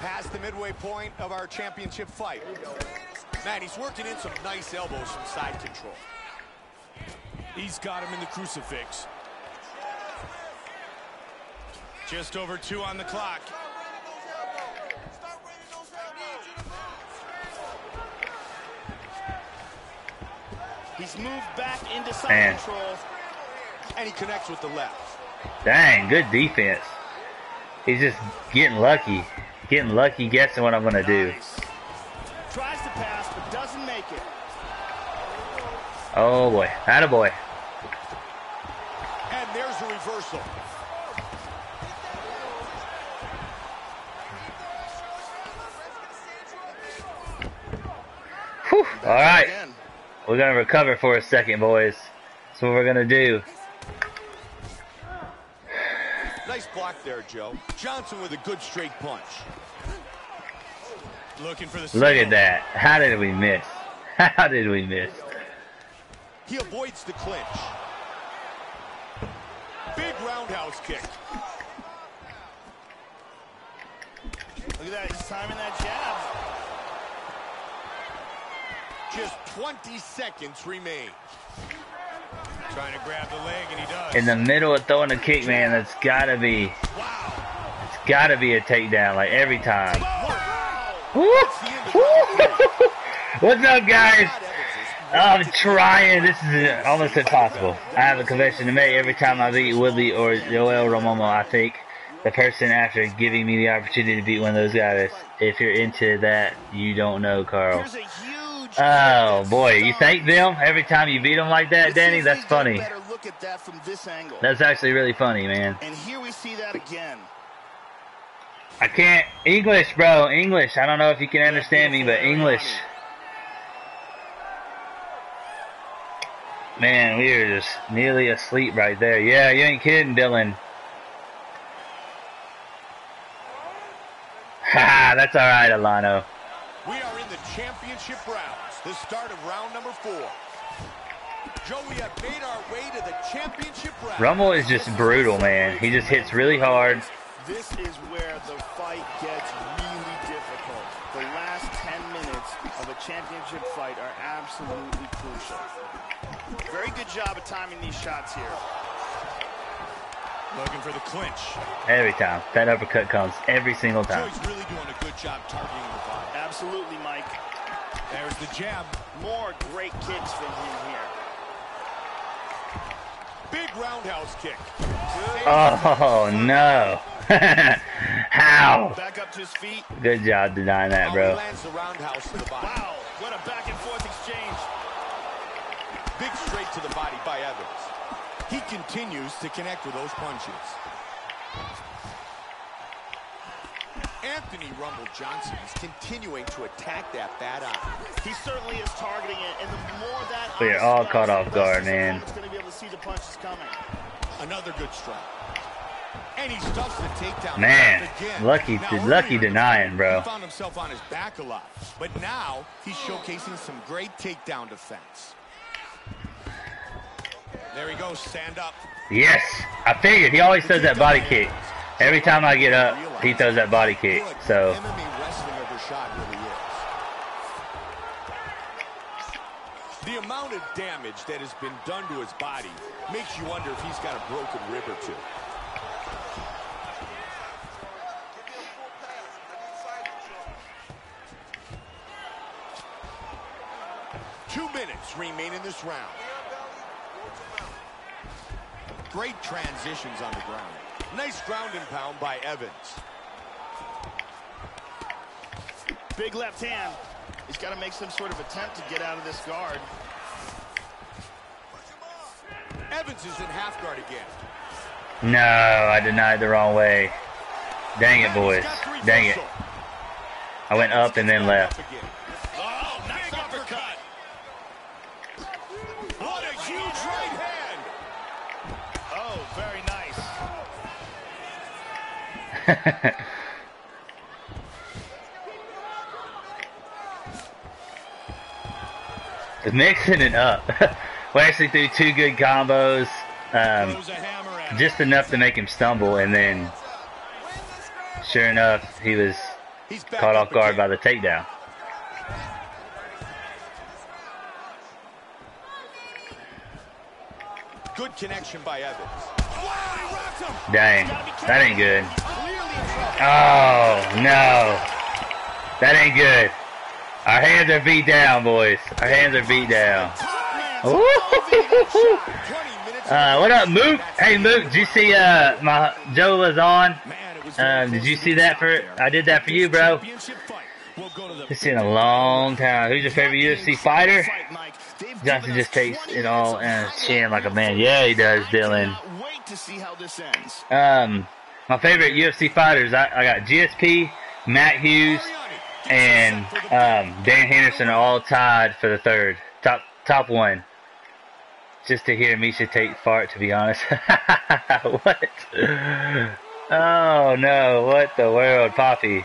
Past the midway point of our championship fight. Man, he's working in some nice elbows from side control. He's got him in the crucifix. Just over 2 on the clock. He's moved back into side control. And he connects with the left. Dang, good defense. He's just getting lucky. Getting lucky, guessing what I'm going to do. Tries to pass, but doesn't make it. Oh, boy. Attaboy. And there's a reversal. Whew. All right. We're going to recover for a second, boys. That's what we're going to do. Nice block there, Joe. Johnson with a good straight punch. Looking for the steal. Look at that. How did we miss? How did we miss? He avoids the clinch. Big roundhouse kick. Look at that. He's timing that jab. Just 20 seconds remain. Trying to grab the leg, and he does. In the middle of throwing a kick, man, that's gotta be. Wow. It's gotta be a takedown, like every time. Wow. Woo. Woo. What's up, guys? I'm trying. This is almost impossible. I have a confession to make. Every time I beat Woodley or Yoel Romero, I think the person after giving me the opportunity to beat one of those guys. If you're into that, you don't know, Carl. Oh boy, you thank them every time you beat them like that, Danny? That's funny. Look at that from this angle. That's actually really funny, man. And here we see that again. I can't English, bro. English. I don't know if you can understand me, but English. Man, we are just nearly asleep right there. Yeah, you ain't kidding, Dylan. Ha, that's all right, Alano. We are in the championship rounds, the start of round number 4. Joe, we have made our way to the championship round. Rumble is just brutal, man. He just hits really hard. This is where the fight gets really difficult. The last 10 minutes of a championship fight are absolutely crucial. Very good job of timing these shots here. Looking for the clinch. Every time. That uppercut comes every single time. Joe's really doing a good job targeting the body. Absolutely, Mike. There's the jab. More great kicks from him here. Big roundhouse kick. Oh, no. How? Back up to his feet. Good job denying that, bro. Lands the roundhouse to the body. Wow, what a back and forth exchange. Big straight to the body by Evans. He continues to connect with those punches. Anthony Rumble Johnson is continuing to attack that bad eye. He certainly is targeting it, and the more that we are all caught off guard, man. Going to be able to see the punches coming. Another good strike. And he stuffs the takedown. Man, lucky denying, bro. He found himself on his back a lot, but now he's showcasing some great takedown defense. There he goes, stand up. Yes, I figured. He always does that body kick. Every time I get up, he throws that body kick. So. The amount of damage that has been done to his body makes you wonder if he's got a broken rib or two. Remain in this round. Great transitions on the ground. Nice ground and pound by Evans. Big left hand. He's got to make some sort of attempt to get out of this guard. Evans is in half guard again. No, I denied the wrong way. Dang it, boys. Dang it. I went up and then left. Mixing it up. We actually threw two good combos, just enough to make him stumble, and then sure enough he was caught off guard by the takedown. Good connection by Evans. Dang, that ain't good. Oh, no. That ain't good. Our hands are beat down, boys. Our hands are beat down. What up, Mook? Hey, Mook, did you see my Joe was on? Did you see that? I did that for you, bro. It's been a long time. Who's your favorite UFC fighter? Johnson just takes it all in his chin like a man. Yeah, he does, Dylan. My favorite UFC fighters, I got GSP, Matt Hughes, and Dan Henderson are all tied for the third. Top one. Just to hear Miesha Tate fart, to be honest. What? Oh, no. What the world, Poppy?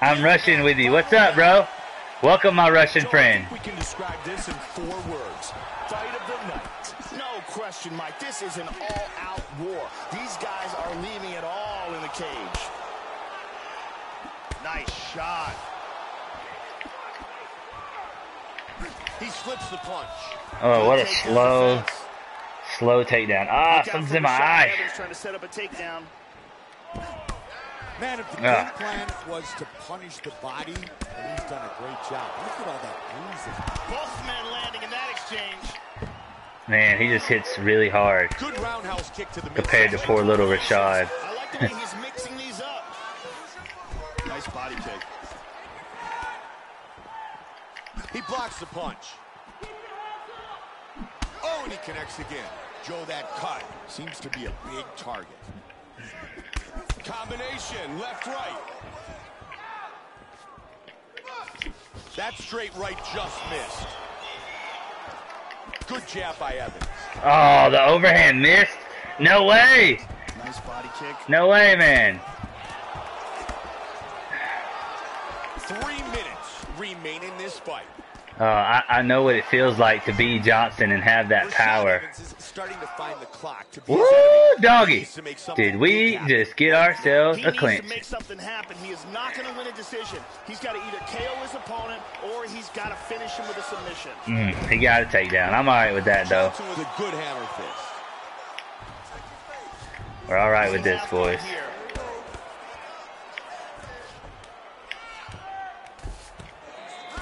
I'm Russian with you. What's up, bro? Welcome, my Russian friend. We can describe this in 4 words. Fight of the night. No question, Mike. This is an all-out war. These guys are leaving it all in the cage. Nice shot. He slips the punch. Oh, what a slow takedown. Ah, something's in my eye. Trying to set up a takedown. Man, if the game plan was to punish the body, and he's done a great job. Look at all that bruising. Both men landing in that exchange. Man, he just hits really hard. Good roundhouse kick to the compared to poor little Rashad. I like the way he's mixing these up. Nice body kick. He blocks the punch. Oh, and he connects again. Joe, that cut seems to be a big target. Combination, left, right. That straight right just missed. Good jab by Evans. Oh, the overhand missed? No way. Nice body kick. No way, man. 3 minutes remain in this fight. I know what it feels like to be Johnson and have that power. Woo, doggy! Did we just get ourselves a clinch? He needs to make something happen. He is not going to win a decision. He's got to either KO his opponent or he's got to finish him with a submission. He got a takedown. I'm all right with that, though. We're all right with this, boys.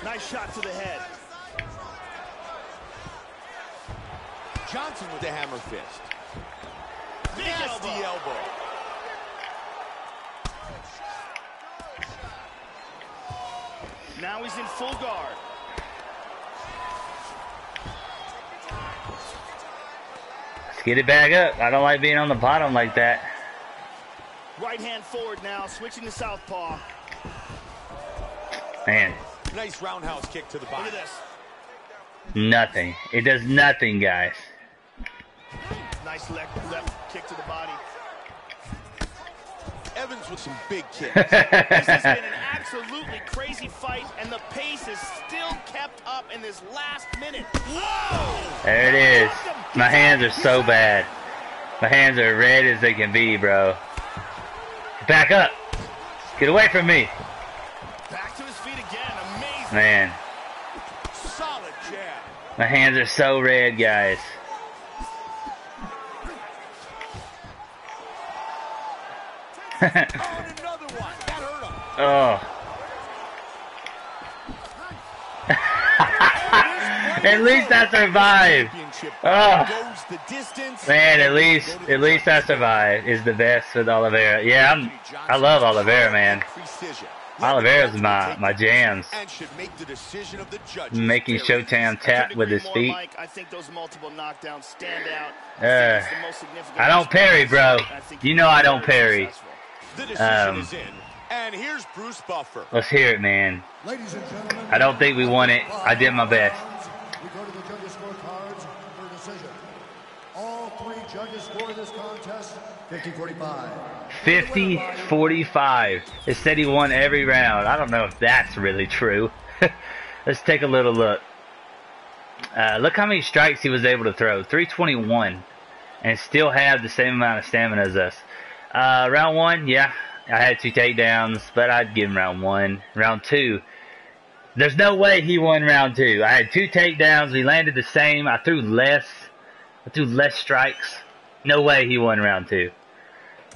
Nice shot to the head. Johnson with the hammer fist. Nasty elbow. Now he's in full guard. Let's get it back up. I don't like being on the bottom like that. Right hand forward now, switching to southpaw. Man. Nice roundhouse kick to the body. Look at this. Nothing. It does nothing, guys. Nice left kick to the body. Evans with some big kicks. This has been an absolutely crazy fight, and the pace is still kept up in this last minute. Whoa! There it is. My hands are so bad. My hands are red as they can be, bro. Back up. Get away from me. Back to his feet again. Amazing. Man. Solid jab. My hands are so red, guys. Oh, and another one. That hurt him. Oh. At least I survived. Oh. Man, at least I survived is the best with Oliveira. Yeah, I love Oliveira, man. Oliveira's my jams. Making Showtime tap with his feet. I don't parry, bro. You know I don't parry. And here's Bruce Buffer. Let's hear it, man. Ladies and gentlemen, I don't think we won it. I did my best. We go to the judges' scorecards for decision. All three judges scored this contest 50-45. 50-45. It said he won every round. I don't know if that's really true. Let's take a little look. Look how many strikes he was able to throw. 321. And still have the same amount of stamina as us. Round one, yeah, I had 2 takedowns, but I'd give him round one. Round two, there's no way he won round two. I had 2 takedowns, we landed the same, I threw less strikes. No way he won round two.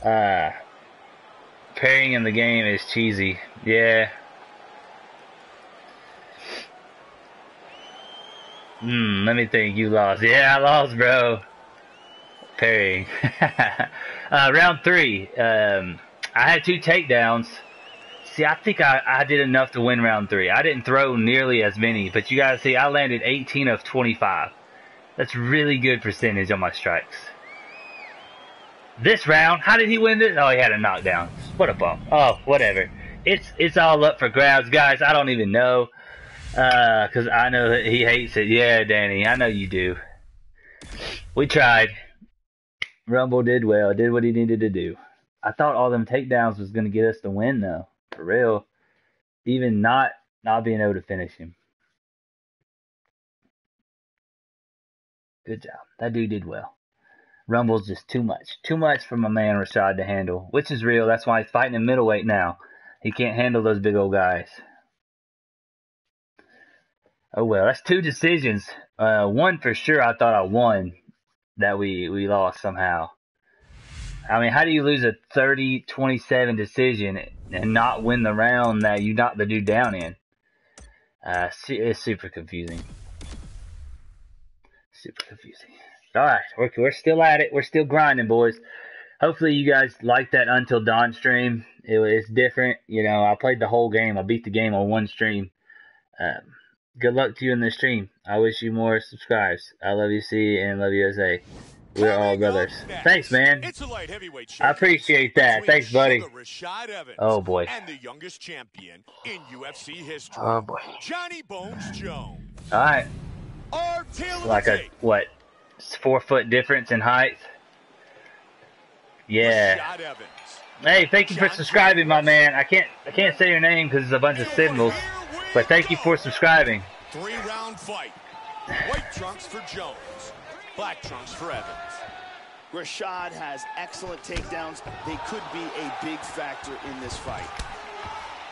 Parrying in the game is cheesy, yeah. Let me think, you lost. Yeah, I lost, bro. Parrying. Round three, I had 2 takedowns. See, I think I did enough to win round three. I didn't throw nearly as many, but you guys see I landed 18 of 25. That's really good percentage on my strikes. This round, how did he win this? Oh, he had a knockdown. What a bump. Oh, whatever. It's all up for grabs, guys. I don't even know, because I know that he hates it. Yeah, Danny, I know you do. We tried. Rumble did well, did what he needed to do. I thought all them takedowns was going to get us the win, though. For real. Even not being able to finish him. Good job. That dude did well. Rumble's just too much. Too much for my man Rashad to handle, which is real. That's why he's fighting in middleweight now. He can't handle those big old guys. Oh, well. That's 2 decisions. One for sure I thought I won. That we lost somehow. I mean, how do you lose a 30-27 decision and not win the round that you knocked the dude down in? It's super confusing. Super confusing. Alright, we're still at it. We're still grinding, boys. Hopefully you guys like that Until Dawn stream. It's different. You know, I played the whole game. I beat the game on one stream. Good luck to you in this stream. I wish you more subscribes. I love UC and love USA. We're all brothers. Thanks, man. It's a light heavyweight show. I appreciate that. Thanks, buddy. Rashad Evans, oh, boy. And the youngest champion in UFC history. Oh, boy. Johnny Bones Jones. All right. Like a, what, 4-foot difference in height? Yeah. Hey, thank you for subscribing, my man. I can't say your name because there's a bunch of symbols. But thank you for subscribing. 3-round fight. White trunks for Jones. Black trunks for Evans. Rashad has excellent takedowns. They could be a big factor in this fight.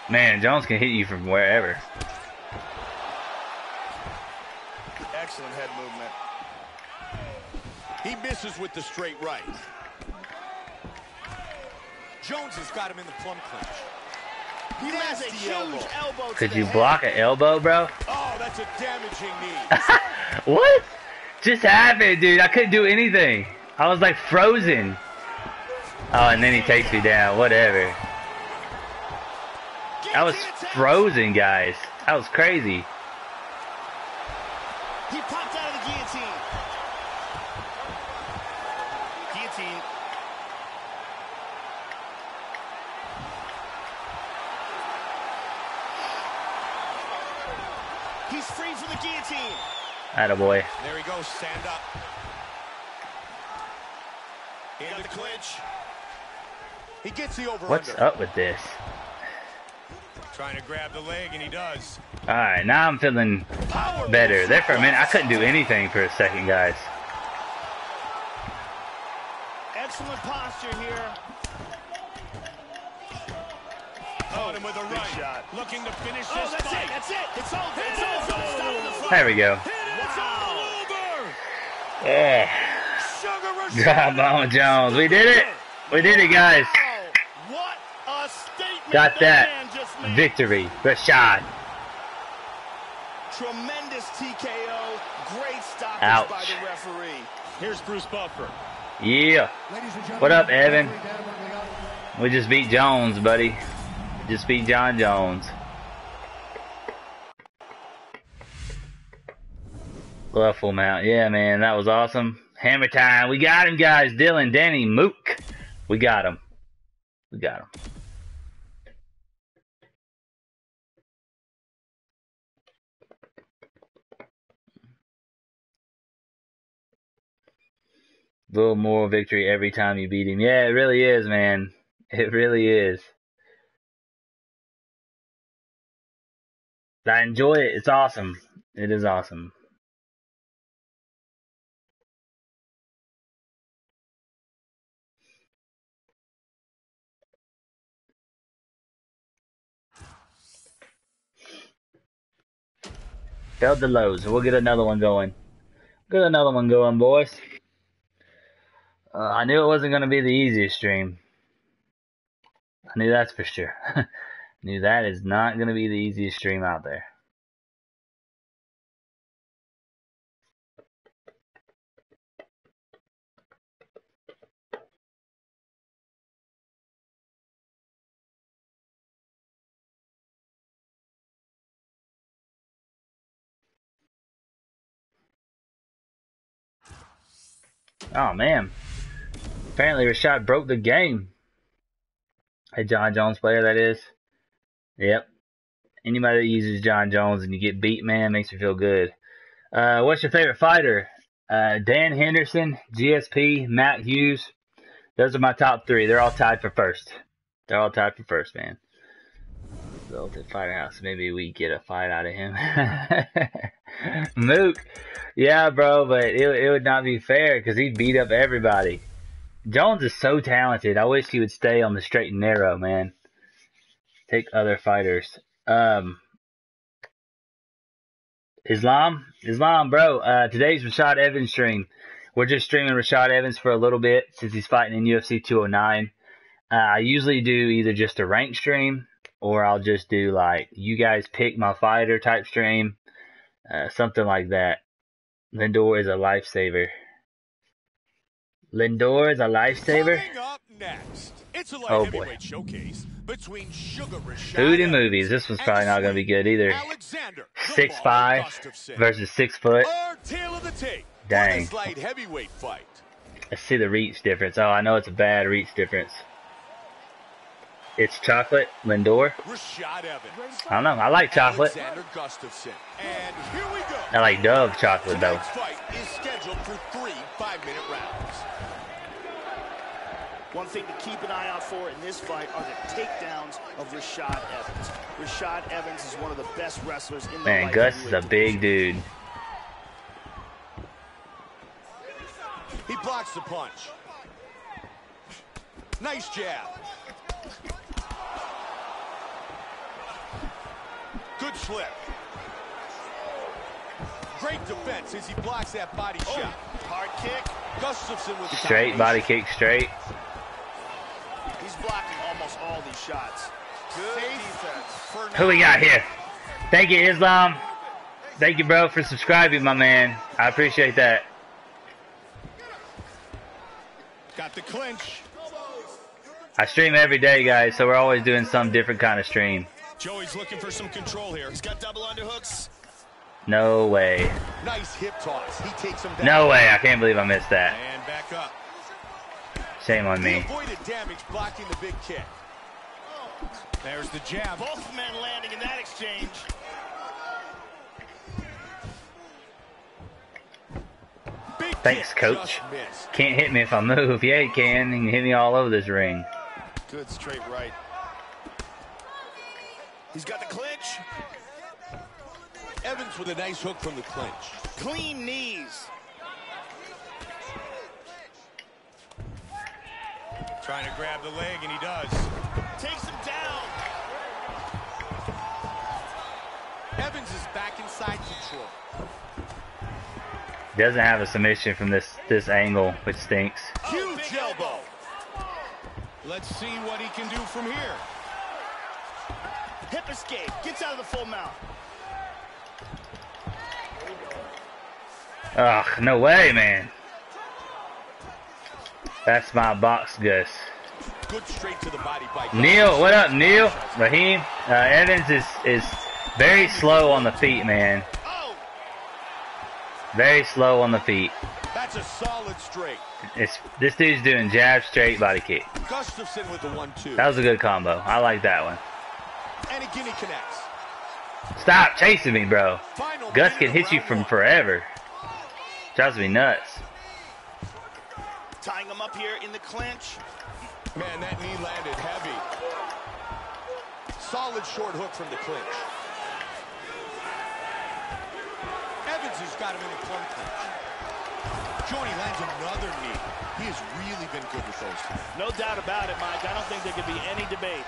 Man, Jones can hit you from wherever. Excellent head movement. He misses with the straight right. Jones has got him in the plum clinch. He has a huge elbow. Could you block an elbow, bro? Oh, that's a damaging knee. What? Just happened, dude. I couldn't do anything. I was like frozen. Oh, and then he takes me down. Whatever. I was frozen, guys. That was crazy. He popped out of the guillotine. Guillotine. He's free from the guillotine. Attaboy. There he goes. Stand up. In the clinch. He gets the over. What's up with this? Trying to grab the leg, and he does. All right, now I'm feeling better. There for a minute, I couldn't do anything for a second, guys. Excellent posture here. Caught him with a right shot. Looking to finish this fight. That's it. It's over. It's over. There we go. It's all over. Yeah. Job on Jones. We did it. We did it, guys. What a statement. Got that. Victory, Rashad. Tremendous TKO, great stoppage by the referee. Here's Bruce Buffer. Yeah. What up, Evan? We just beat Jones, buddy. Just beat John Jones. Gluffle mount. Yeah, man, that was awesome. Hammer time. We got him, guys. Dylan, Danny, Mook. We got him. We got him. Little moral victory every time you beat him. Yeah, it really is, man. It really is. I enjoy it. It's awesome. It is awesome. Failed the lows. We'll get another one going. Get another one going, boys. I knew it wasn't going to be the easiest stream. I knew that's for sure. Knew that is not going to be the easiest stream out there. Oh, man. Apparently, Rashad broke the game. A John Jones player, that is. Yep. Anybody that uses John Jones and you get beat, man, makes me feel good. What's your favorite fighter? Dan Henderson, GSP, Matt Hughes. Those are my top three. They're all tied for first. They're all tied for first, man. So, the Firehouse, maybe we get a fight out of him. Mook. Yeah, bro, but it would not be fair because he beat up everybody. Jones is so talented. I wish he would stay on the straight and narrow, man. Take other fighters. Islam, bro. Today's Rashad Evans stream. We're just streaming Rashad Evans for a little bit since he's fighting in UFC 209. I usually do either just a ranked stream or I'll just do like you guys pick my fighter type stream, something like that. Lindor is a lifesaver. Lindor is a lifesaver. Up next, it's a light heavyweight showcase between Sugar Rashad Food and movies. This one's probably not going to be good either. 6'5" versus 6 foot. Dang. Light heavyweight fight. I see the reach difference. Oh, I know it's a bad reach difference. It's chocolate, Lindor. I don't know. I like chocolate. And here we go. I like Dove chocolate though. Fight is scheduled for 3 5-minute rounds. One thing to keep an eye out for in this fight are the takedowns of Rashad Evans. Rashad Evans is one of the best wrestlers in the man. Gus is a big dude. He blocks the punch. Nice jab. Good slip. Great defense as he blocks that body shot. Hard kick. Gustafsson with the straight body kick straight. He's blocking almost all these shots. Good defense. Who we got here? Thank you, Islam. Thank you, bro, for subscribing, my man. I appreciate that. Got the clinch. I stream every day, guys, so we're always doing some different kind of stream. Joey's looking for some control here. He's got double underhooks. No way. Nice hip toss. He takes him down. No way. I can't believe I missed that. And back up. Shame on me. Avoided damage blocking the big kick. There's the jab. Both men landing in that exchange. Big Thanks, coach. Can't hit me if I move. Yeah, he can. He can hit me all over this ring. Good straight right. He's got the clinch. Evans with a nice hook from the clinch. Clean knees. Trying to grab the leg, and he does. Takes him down. Evans is back inside control. Doesn't have a submission from this angle, which stinks. Huge elbow. Let's see what he can do from here. Hip escape. Gets out of the full mount. Ugh, no way, man. That's my box, Gus. Good straight to the body by Neil, what up, Neil? Raheem. Evans is very slow on the feet, man. Very slow on the feet. That's a solid straight. This dude's doing jab, straight, body kick. Gustafsson with the 1-2. That was a good combo. I like that one. And again he connects. Stop chasing me, bro. Gus can hit you from forever. Drives me nuts. Tying him up here in the clinch. Man, that knee landed heavy. Solid short hook from the clinch. Evans has got him in a plum clinch. Jody lands another knee. He has really been good with those two. No doubt about it, Mike. I don't think there could be any debate.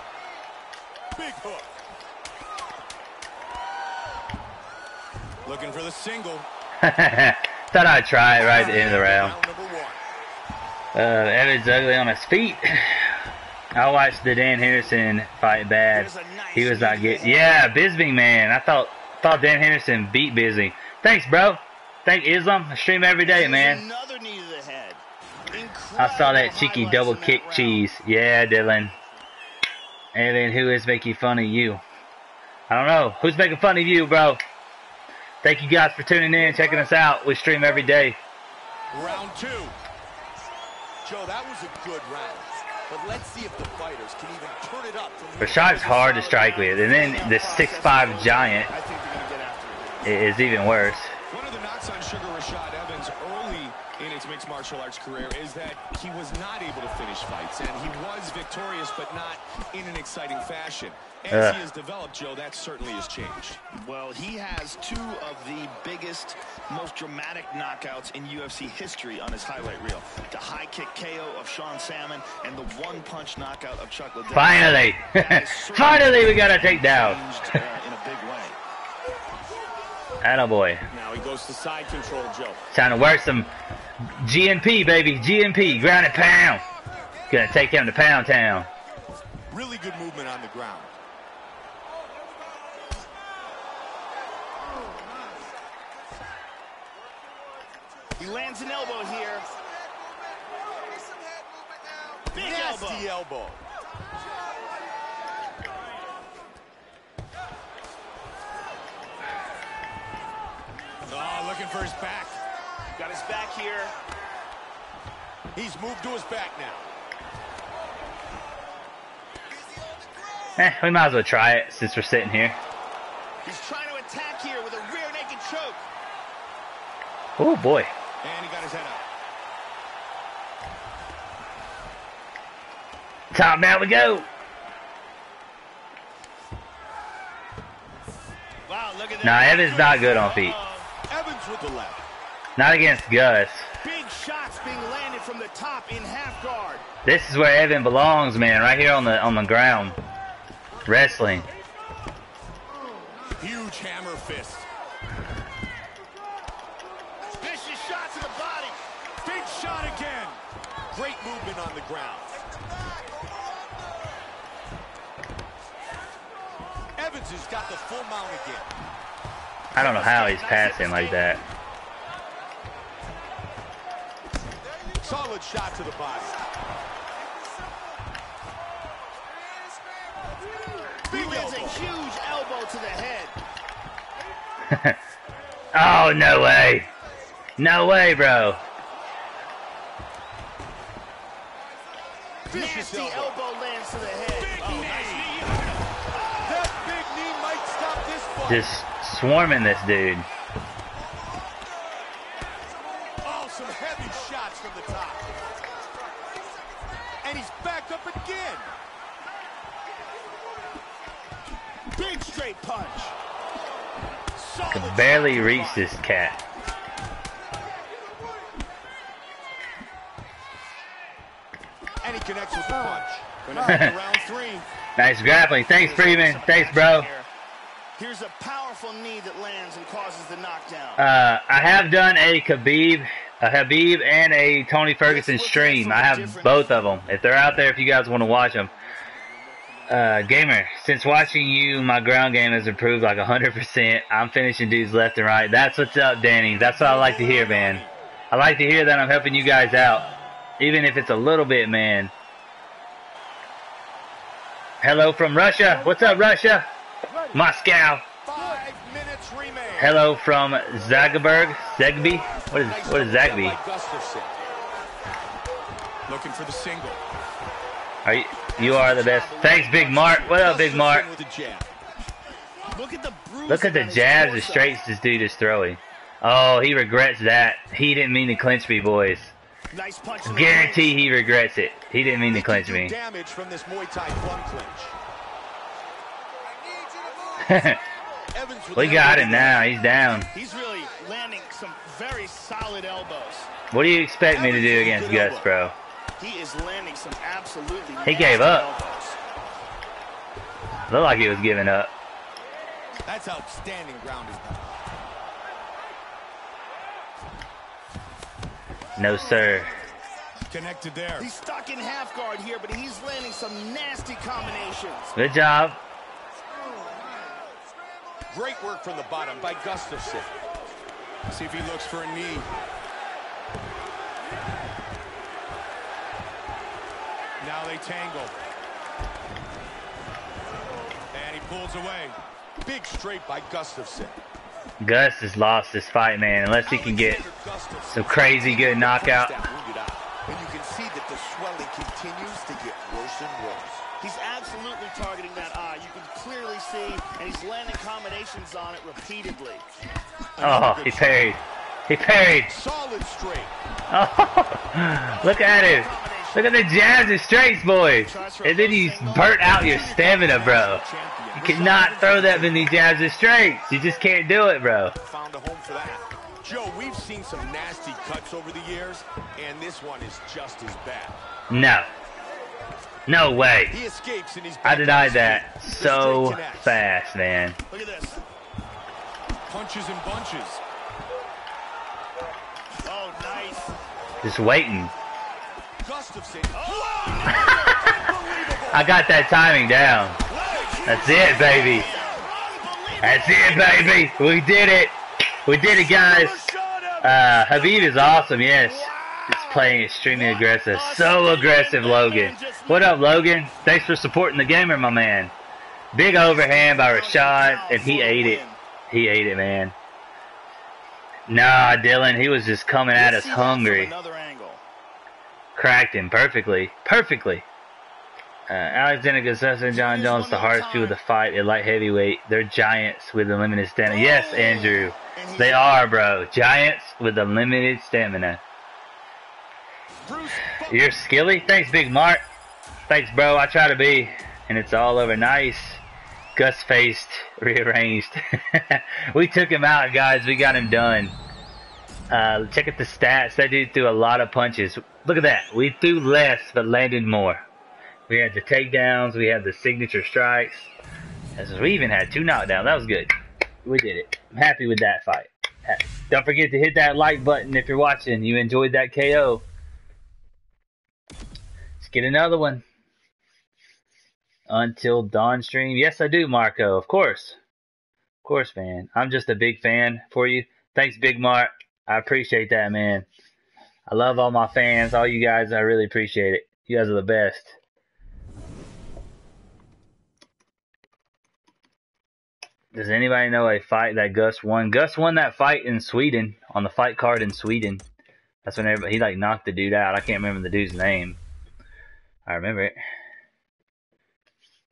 Big hook. Looking for the single. Thought I'd try it right at the end of the round. Evans ugly on his feet. I watched the Dan Henderson fight bad. He was not getting... Yeah, Bisping, man. I thought Dan Henderson beat Bisping. Thanks, bro. Thank Islam. I stream every day, man. I saw that cheeky double kick cheese. Yeah, Dylan. And then who is making fun of you? I don't know. Who's making fun of you, bro? Thank you guys for tuning in and checking us out. We stream every day. Round two. Joe, that was a good round, but let's see if the fighters can even turn it up. Rashad's hard to strike with, and then the 6'5 giant is even worse. One of the knocks on Sugar Rashad Evans early in his mixed martial arts career is that he was not able to finish fights, and he was victorious, but not in an exciting fashion. As he has developed, Joe, that certainly has changed. Well, he has two of the biggest, most dramatic knockouts in UFC history on his highlight reel. The high kick KO of Sean Salmon and the one-punch knockout of Chuck Liddell. Finally! Finally we got a takedown! In a big way. Attaboy. Now he goes to side control, Joe. Time to wear some GNP, baby. GNP, ground and pound. Gonna take him to Pound Town. Really good movement on the ground. He lands an elbow here. Big nasty elbow. Oh, looking for his back. Got his back here. He's moved to his back now. We might as well try it since we're sitting here. He's trying to attack here with a rear naked choke. Oh, boy. And he got his head up. Top down we go. Wow, look at that. Nah, Evans not good on feet. Evans with the left. Not against Gus. Big shots being landed from the top in half guard. This is where Evans belongs, man. Right here on the ground, wrestling. Huge hammer fist. Vicious shot to the body. Big shot again. Great movement on the ground. Evans has got the full mount again. I don't know how he's passing like that. Solid shot to the body. He lands a huge elbow to the head. Oh, no way. No way, bro. Nasty elbow lands to the head. Big knee. That big knee might stop this fight. Just swarming this dude. Oh, some heavy shots from the top. And he's back up again. straight punch. I can barely reach this cat. And he connects with the punch. Round three. Nice grappling. Thanks, Freeman. Thanks, bro. Here's a powerful knee that lands and causes the knockdown. I have done a Khabib, a Habib, and a Tony Ferguson stream. I have both of them. If they're out there, if you guys want to watch them. Gamer, since watching you, my ground game has improved like 100%. I'm finishing dudes left and right. That's what's up, Danny. That's what I like to hear, man. I like to hear that I'm helping you guys out, even if it's a little bit, man. Hello from Russia. What's up, Russia? Moscow. 5 minutes remaining. Hello from Zagreburg. Zegby. What is Zagby? Looking for the single. You are the best. Thanks, Big Mark. What up, Big Mark? Look at the jabs and straights this dude is throwing. Oh, he regrets that. He didn't mean to clinch me, boys. Guarantee he regrets it. He didn't mean to clinch me. We got him now. He's down. He's really landing some very solid elbows. What do you expect me to do against Gus, bro? He is landing some absolutely. He gave up. Looked like he was giving up. That's outstanding grounding. No, sir. Connected there. He's stuck in half guard here, but he's landing some nasty combinations. Good job. Great work from the bottom by Gustafsson. See if he looks for a knee. Now they tangle. And he pulls away. Big straight by Gustafsson. Gus has lost this fight, man, unless he can get some crazy good knockout. And you can see that the swelling continues to get worse and worse. He's absolutely targeting that eye. You can clearly see, and he's landing combinations on it repeatedly. Oh, he parried. He parried. Solid straight. Oh, look at him. Look at the jabs and straights, boys. And then you burnt out your stamina, bro. You cannot throw that many jabs and straights. You just can't do it, bro. Found a home for that. Joe, we've seen some nasty cuts over the years, and this one is just as bad. No. No way. He escapes and he's back. I denied that so fast, man. Look at this. Punches and bunches. Oh, nice. Just waiting. Gustafsson. Oh, I got that timing down. That's it, baby. That's it, baby. We did it. We did it, guys. Khabib is awesome, yes. He's playing extremely aggressive. So aggressive, Logan. What up, Logan? Thanks for supporting the gamer, my man. Big overhand by Rashad, and he ate it. He ate it, man. Nah, Dylan, he was just coming at us hungry. Cracked him perfectly. Perfectly. Alexander Gustafsson, John Jones, the hardest two of the fight at light heavyweight. They're giants with unlimited stamina. Yes, Andrew. They are, bro. Giants with unlimited stamina. You're skilly? Thanks, Big Mark. Thanks, bro. I try to be. And it's all over. Nice. Gus faced. Rearranged. We took him out, guys. We got him done. Check out the stats. That dude threw a lot of punches. Look at that. We threw less but landed more. We had the takedowns. We had the signature strikes. We even had two knockdowns. That was good. We did it. I'm happy with that fight. Happy. Don't forget to hit that like button if you're watching. You enjoyed that KO. Let's get another one. Until Dawn stream. Yes, I do, Marco. Of course. Of course, man. I'm just a big fan for you. Thanks, Big Mark. I appreciate that, man. I love all my fans. All you guys. I really appreciate it. You guys are the best. Does anybody know a fight that Gus won? Gus won that fight in Sweden, on the fight card in Sweden. That's when everybody, he like knocked the dude out. I can't remember the dude's name. I remember it.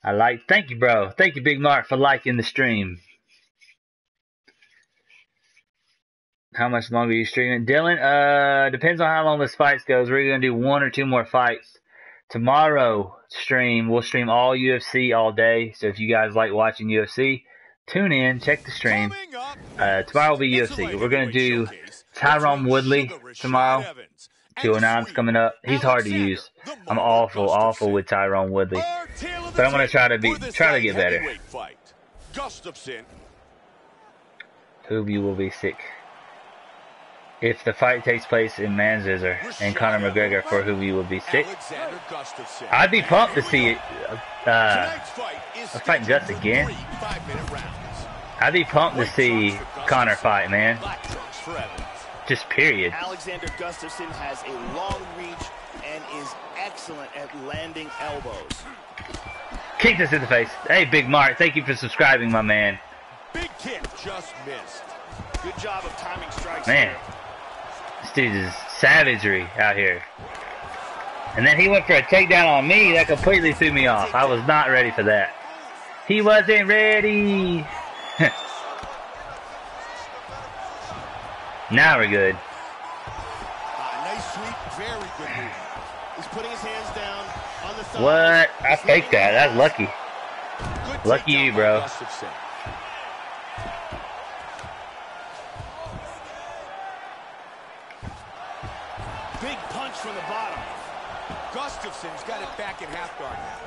I like, thank you, bro. Thank you, Big Mark, for liking the stream. How much longer are you streaming? Dylan, depends on how long this fight goes. We're going to do one or two more fights Tomorrow stream, we'll stream all UFC all day. So if you guys like watching UFC, tune in, check the stream. Tomorrow will be UFC. We're going to do Tyrone Woodley tomorrow. 209's coming up. He's hard to use. I'm awful with Tyrone Woodley. But I'm going to try to get better. Khabib will be sick if the fight takes place in Manchester, and Conor McGregor for Khabib will be sick. I'd be pumped to see it. Fight just again. I'd be pumped to see Conor fight, man. Just period. Alexander Gustafsson has a long reach and is excellent at landing elbows. Kicked us in the face. Hey, Big Mark, thank you for subscribing, my man. Big kick just missed. Good job of timing strikes. Man, this dude is savagery out here. And then he went for a takedown on me. That completely threw me off. I was not ready for that. He wasn't ready. Now we're good. Nice sweep, very good move. He's putting his hands down on the thumb. What? I faked that. That's lucky. Lucky you, bro. Big punch from the bottom. Gustafsson's got it back in half guard now.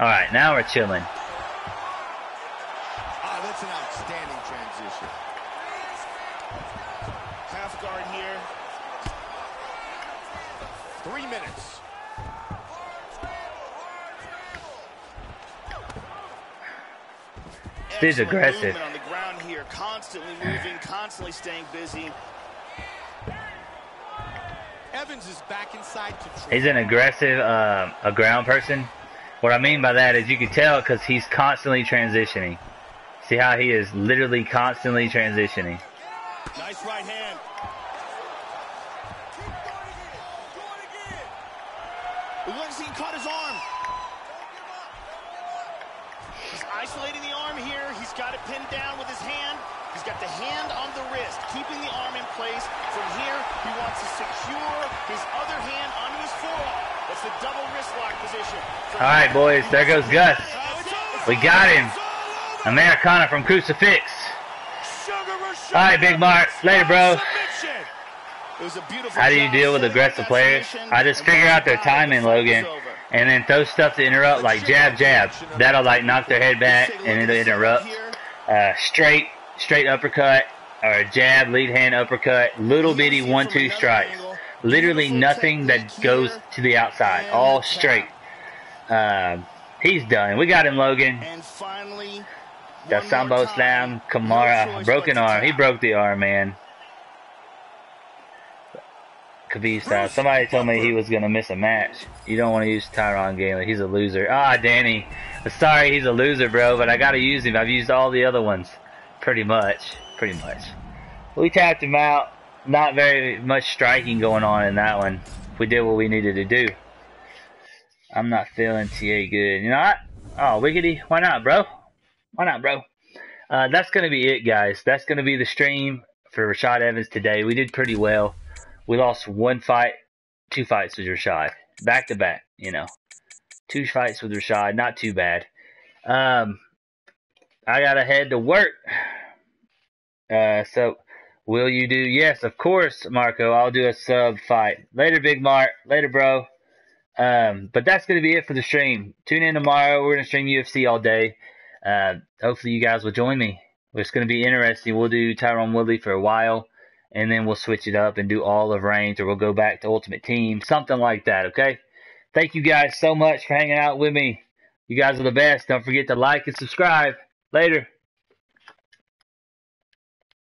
All right, now we're chilling. Ah, that's an outstanding transition. Half guard here. 3 minutes. This is aggressive. On the ground here, constantly moving, constantly staying busy. Evans is back inside control. He's an aggressive a ground person. What I mean by that is you can tell because he's constantly transitioning. See how he is literally constantly transitioning. Nice right hand. Keep going again. It looks like he caught his arm. He's isolating the arm here. He's got it pinned down with his hand. He's got the hand on the wrist, keeping the arm in place. From here, he wants to secure his other hand onto his forearm. That's the double wrist lock position. All right, boys, there goes Gus. We got him. Americana from Crucifix. All right, Big Mark. Later, bro. How do you deal with aggressive players? I just figure out their timing, Logan, and then throw stuff to interrupt, like jab, jab. That'll, like, knock their head back, and it'll interrupt. Straight uppercut, or jab, lead hand uppercut, little bitty 1-2 strikes. Literally nothing that goes to the outside, all straight. He's done. We got him, Logan. And finally, the Sambo Slam, Kamara, broken arm. He broke the arm, man. Khabib style. Somebody told me he was going to miss a match. You don't want to use Tyron Gamely. He's a loser. Ah, Danny. Sorry, he's a loser, bro, but I got to use him. I've used all the other ones. Pretty much. We tapped him out. Not very much striking going on in that one. We did what we needed to do. I'm not feeling TA good. You're not? Oh, wiggity. Why not, bro? Why not, bro? That's going to be it, guys. That's going to be the stream for Rashad Evans today. We did pretty well. We lost one fight, two fights with Rashad. Back to back, you know. Two fights with Rashad. Not too bad. I got to head to work. So, will you do? Yes, of course, Marco. I'll do a sub fight. Later, Big Mark. Later, bro. But that's going to be it for the stream. Tune in tomorrow. We're going to stream UFC all day. Hopefully, you guys will join me. It's going to be interesting. We'll do Tyrone Woodley for a while, and then we'll switch it up and do all of range, or we'll go back to Ultimate Team. Something like that, okay? Thank you guys so much for hanging out with me. You guys are the best. Don't forget to like and subscribe. Later.